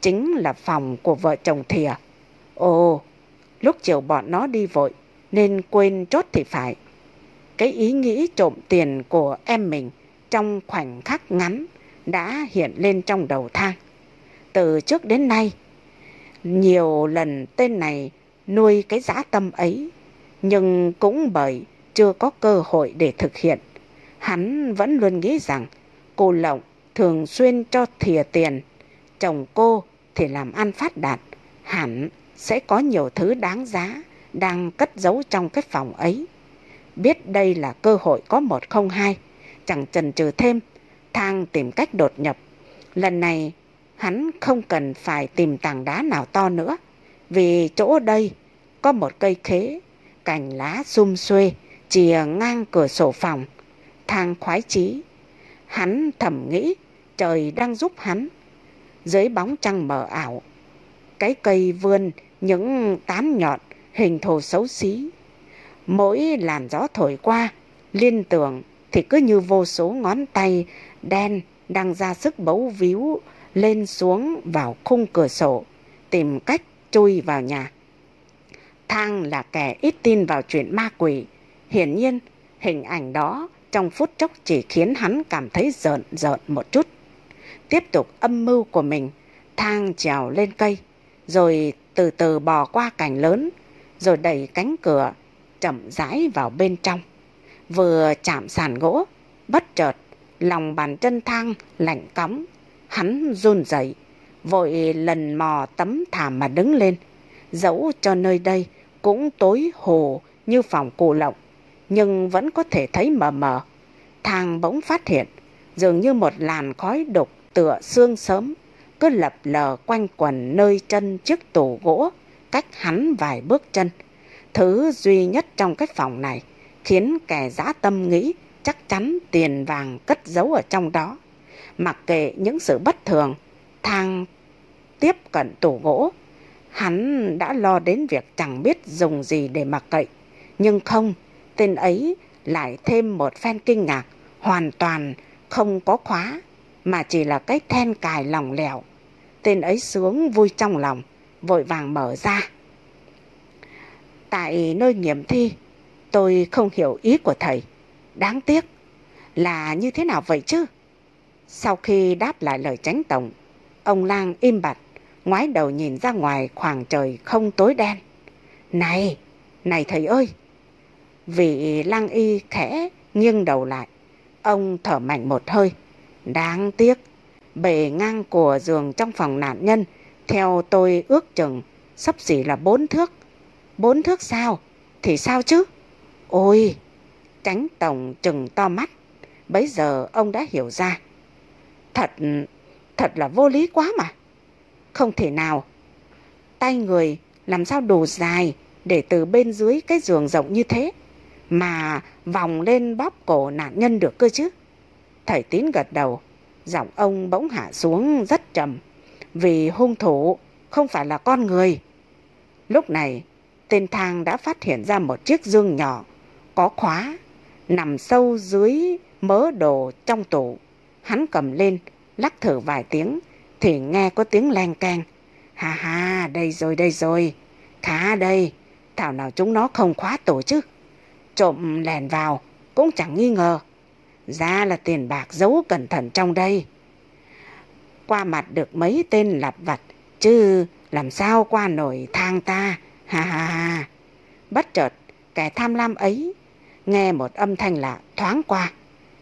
chính là phòng của vợ chồng Thìa. Ồ, lúc chiều bọn nó đi vội nên quên chốt thì phải. Cái ý nghĩ trộm tiền của em mình trong khoảnh khắc ngắn đã hiện lên trong đầu Thang. Từ trước đến nay, nhiều lần tên này nuôi cái dã tâm ấy, nhưng cũng bởi chưa có cơ hội để thực hiện. Hắn vẫn luôn nghĩ rằng cô Lộc thường xuyên cho Thìa tiền, chồng cô thì làm ăn phát đạt, hẳn sẽ có nhiều thứ đáng giá đang cất giấu trong cái phòng ấy. Biết đây là cơ hội có 102, chẳng chần chừ thêm, Thang tìm cách đột nhập. Lần này hắn không cần phải tìm tảng đá nào to nữa, vì chỗ đây có một cây khế, cành lá sum xuê chìa ngang cửa sổ phòng. Thang khoái chí, hắn thầm nghĩ trời đang giúp hắn. Dưới bóng trăng mờ ảo, cái cây vươn những tán nhọn hình thù xấu xí. Mỗi làn gió thổi qua liên tưởng thì cứ như vô số ngón tay đen đang ra sức bấu víu lên xuống vào khung cửa sổ, tìm cách chui vào nhà. Thang là kẻ ít tin vào chuyện ma quỷ, hiển nhiên hình ảnh đó trong phút chốc chỉ khiến hắn cảm thấy rợn rợn một chút. Tiếp tục âm mưu của mình, Thang trèo lên cây, rồi từ từ bò qua cành lớn, rồi đẩy cánh cửa chậm rãi vào bên trong. Vừa chạm sàn gỗ, bất chợt lòng bàn chân Thang lạnh cóng. Hắn run rẩy, vội lần mò tấm thảm mà đứng lên. Dẫu cho nơi đây cũng tối hồ như phòng Cụ Lộc, nhưng vẫn có thể thấy mờ mờ. Thang bỗng phát hiện dường như một làn khói đục tựa sương sớm cứ lập lờ quanh quẩn nơi chân chiếc tủ gỗ cách hắn vài bước chân. Thứ duy nhất trong cái phòng này khiến kẻ dã tâm nghĩ chắc chắn tiền vàng cất giấu ở trong đó. Mặc kệ những sự bất thường, Thang tiếp cận tủ gỗ. Hắn đã lo đến việc chẳng biết dùng gì để mặc cậy, nhưng không, tên ấy lại thêm một phen kinh ngạc. Hoàn toàn không có khóa, mà chỉ là cái then cài lỏng lẻo. Tên ấy sướng vui trong lòng, vội vàng mở ra. Tại nơi nghiệm thi, tôi không hiểu ý của thầy. Đáng tiếc, là như thế nào vậy chứ? Sau khi đáp lại lời Chánh Tổng, ông lang im bặt, ngoái đầu nhìn ra ngoài khoảng trời không tối đen. Này thầy ơi! Vị lang y khẽ nghiêng đầu lại. Ông thở mạnh một hơi. Đáng tiếc, bề ngang của giường trong phòng nạn nhân theo tôi ước chừng sắp xỉ là 4 thước. 4 thước sao? Thì sao chứ? Ôi! Chánh Tổng trừng to mắt. Bấy giờ ông đã hiểu ra. Thật là vô lý quá mà. Không thể nào. Tay người làm sao đủ dài để từ bên dưới cái giường rộng như thế mà vòng lên bóp cổ nạn nhân được cơ chứ? Thầy Tín gật đầu. Giọng ông bỗng hạ xuống rất trầm. Vì hung thủ không phải là con người. Lúc này tên Thang đã phát hiện ra một chiếc dương nhỏ có khóa nằm sâu dưới mớ đồ trong tủ. Hắn cầm lên lắc thử vài tiếng thì nghe có tiếng leng keng. Ha ha, đây rồi. Khá đây, thảo nào chúng nó không khóa tủ chứ. Trộm lèn vào cũng chẳng nghi ngờ. Ra là tiền bạc giấu cẩn thận trong đây. Qua mặt được mấy tên lặt vặt, chứ làm sao qua nổi Thang ta. Ha ha ha. Bất chợt kẻ tham lam ấy nghe một âm thanh lạ thoáng qua,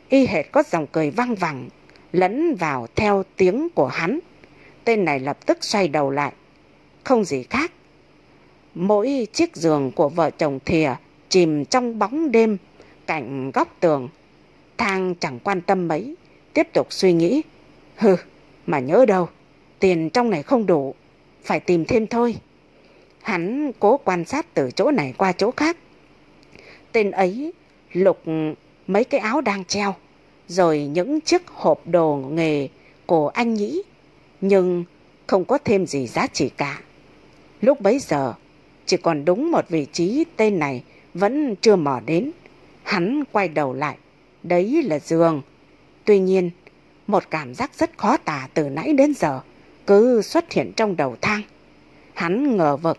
y hệt có dòng cười văng vẳng lẫn vào theo tiếng của hắn. Tên này lập tức xoay đầu lại. Không gì khác, mỗi chiếc giường của vợ chồng Thìa chìm trong bóng đêm cạnh góc tường. Thang chẳng quan tâm mấy, tiếp tục suy nghĩ. Hừ, mà nhớ đâu, tiền trong này không đủ, phải tìm thêm thôi. Hắn cố quan sát từ chỗ này qua chỗ khác. Tên ấy lục mấy cái áo đang treo, rồi những chiếc hộp đồ nghề của anh Nhĩ, nhưng không có thêm gì giá trị cả. Lúc bấy giờ chỉ còn đúng một vị trí tên này vẫn chưa mò đến. Hắn quay đầu lại, đấy là giường. Tuy nhiên, một cảm giác rất khó tả từ nãy đến giờ cứ xuất hiện trong đầu Thang. Hắn ngờ vực,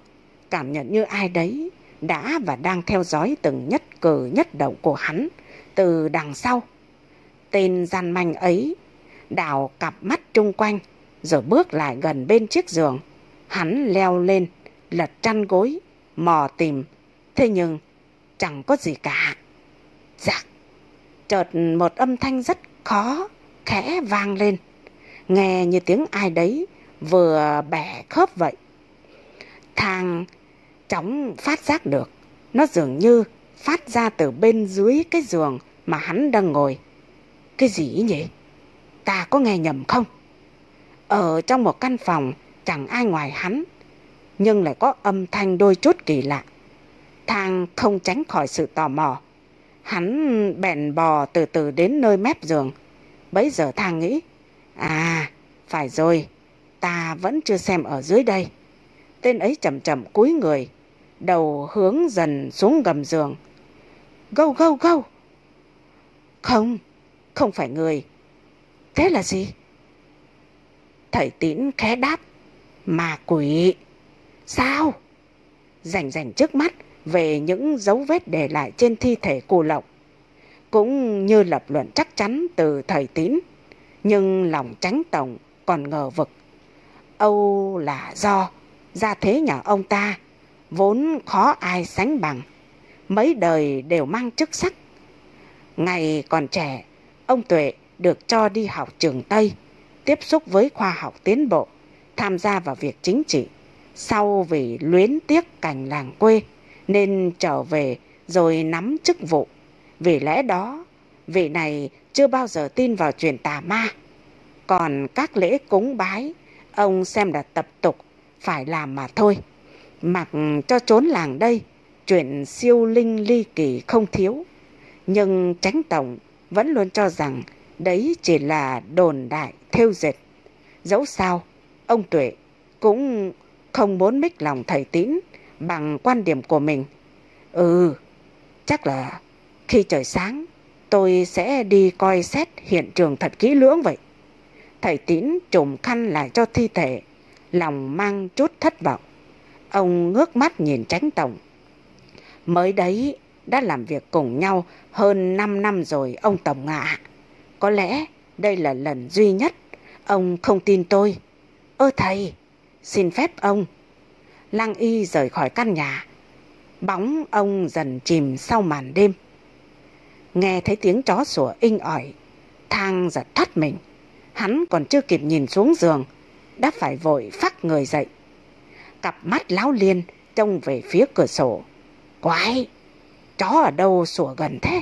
cảm nhận như ai đấy đã và đang theo dõi từng nhất cử nhất động của hắn từ đằng sau. Tên gian manh ấy đảo cặp mắt chung quanh, rồi bước lại gần bên chiếc giường. Hắn leo lên, lật chăn gối, mò tìm, thế nhưng chẳng có gì cả. Rạc, chợt một âm thanh rất khó, khẽ vang lên, nghe như tiếng ai đấy vừa bẻ khớp vậy. Thang chóng phát giác được, nó dường như phát ra từ bên dưới cái giường mà hắn đang ngồi. Cái gì nhỉ? Ta có nghe nhầm không? Ở trong một căn phòng chẳng ai ngoài hắn, nhưng lại có âm thanh đôi chút kỳ lạ. Thang không tránh khỏi sự tò mò, hắn bèn bò từ từ đến nơi mép giường. Bấy giờ Thang nghĩ, à, phải rồi, ta vẫn chưa xem ở dưới đây. Tên ấy chậm chậm cúi người, đầu hướng dần xuống gầm giường. Gâu gâu gâu. Không, không phải người. Thế là gì? Thầy Tín khẽ đáp, ma quỷ. Sao? Rành rành trước mắt về những dấu vết để lại trên thi thể Cụ Lộc, cũng như lập luận chắc chắn từ thầy Tín, nhưng lòng Chánh Tổng còn ngờ vực. Âu là do gia thế nhà ông ta vốn khó ai sánh bằng, mấy đời đều mang chức sắc. Ngày còn trẻ, ông Tuệ được cho đi học trường Tây, tiếp xúc với khoa học tiến bộ, tham gia vào việc chính trị. Sau vì luyến tiếc cảnh làng quê nên trở về rồi nắm chức vụ. Vì lẽ đó, vị này chưa bao giờ tin vào chuyện tà ma. Còn các lễ cúng bái, ông xem là tập tục, phải làm mà thôi. Mặc cho trốn làng đây, chuyện siêu linh ly kỳ không thiếu, nhưng Chánh Tổng vẫn luôn cho rằng đấy chỉ là đồn đại thêu dệt. Dẫu sao, ông Tuệ cũng không muốn mích lòng thầy Tín bằng quan điểm của mình. Ừ, chắc là khi trời sáng, tôi sẽ đi coi xét hiện trường thật kỹ lưỡng vậy. Thầy Tín trùm khăn lại cho thi thể, lòng mang chút thất vọng. Ông ngước mắt nhìn Chánh Tổng. Mới đấy, đã làm việc cùng nhau hơn 5 năm rồi ông Tổng ạ. Có lẽ đây là lần duy nhất ông không tin tôi. Ơ thầy, xin phép ông. Lang y rời khỏi căn nhà, bóng ông dần chìm sau màn đêm. Nghe thấy tiếng chó sủa inh ỏi, Thang giật thót mình. Hắn còn chưa kịp nhìn xuống giường đã phải vội phắt người dậy, cặp mắt láo liên trông về phía cửa sổ. Quái, chó ở đâu sủa gần thế?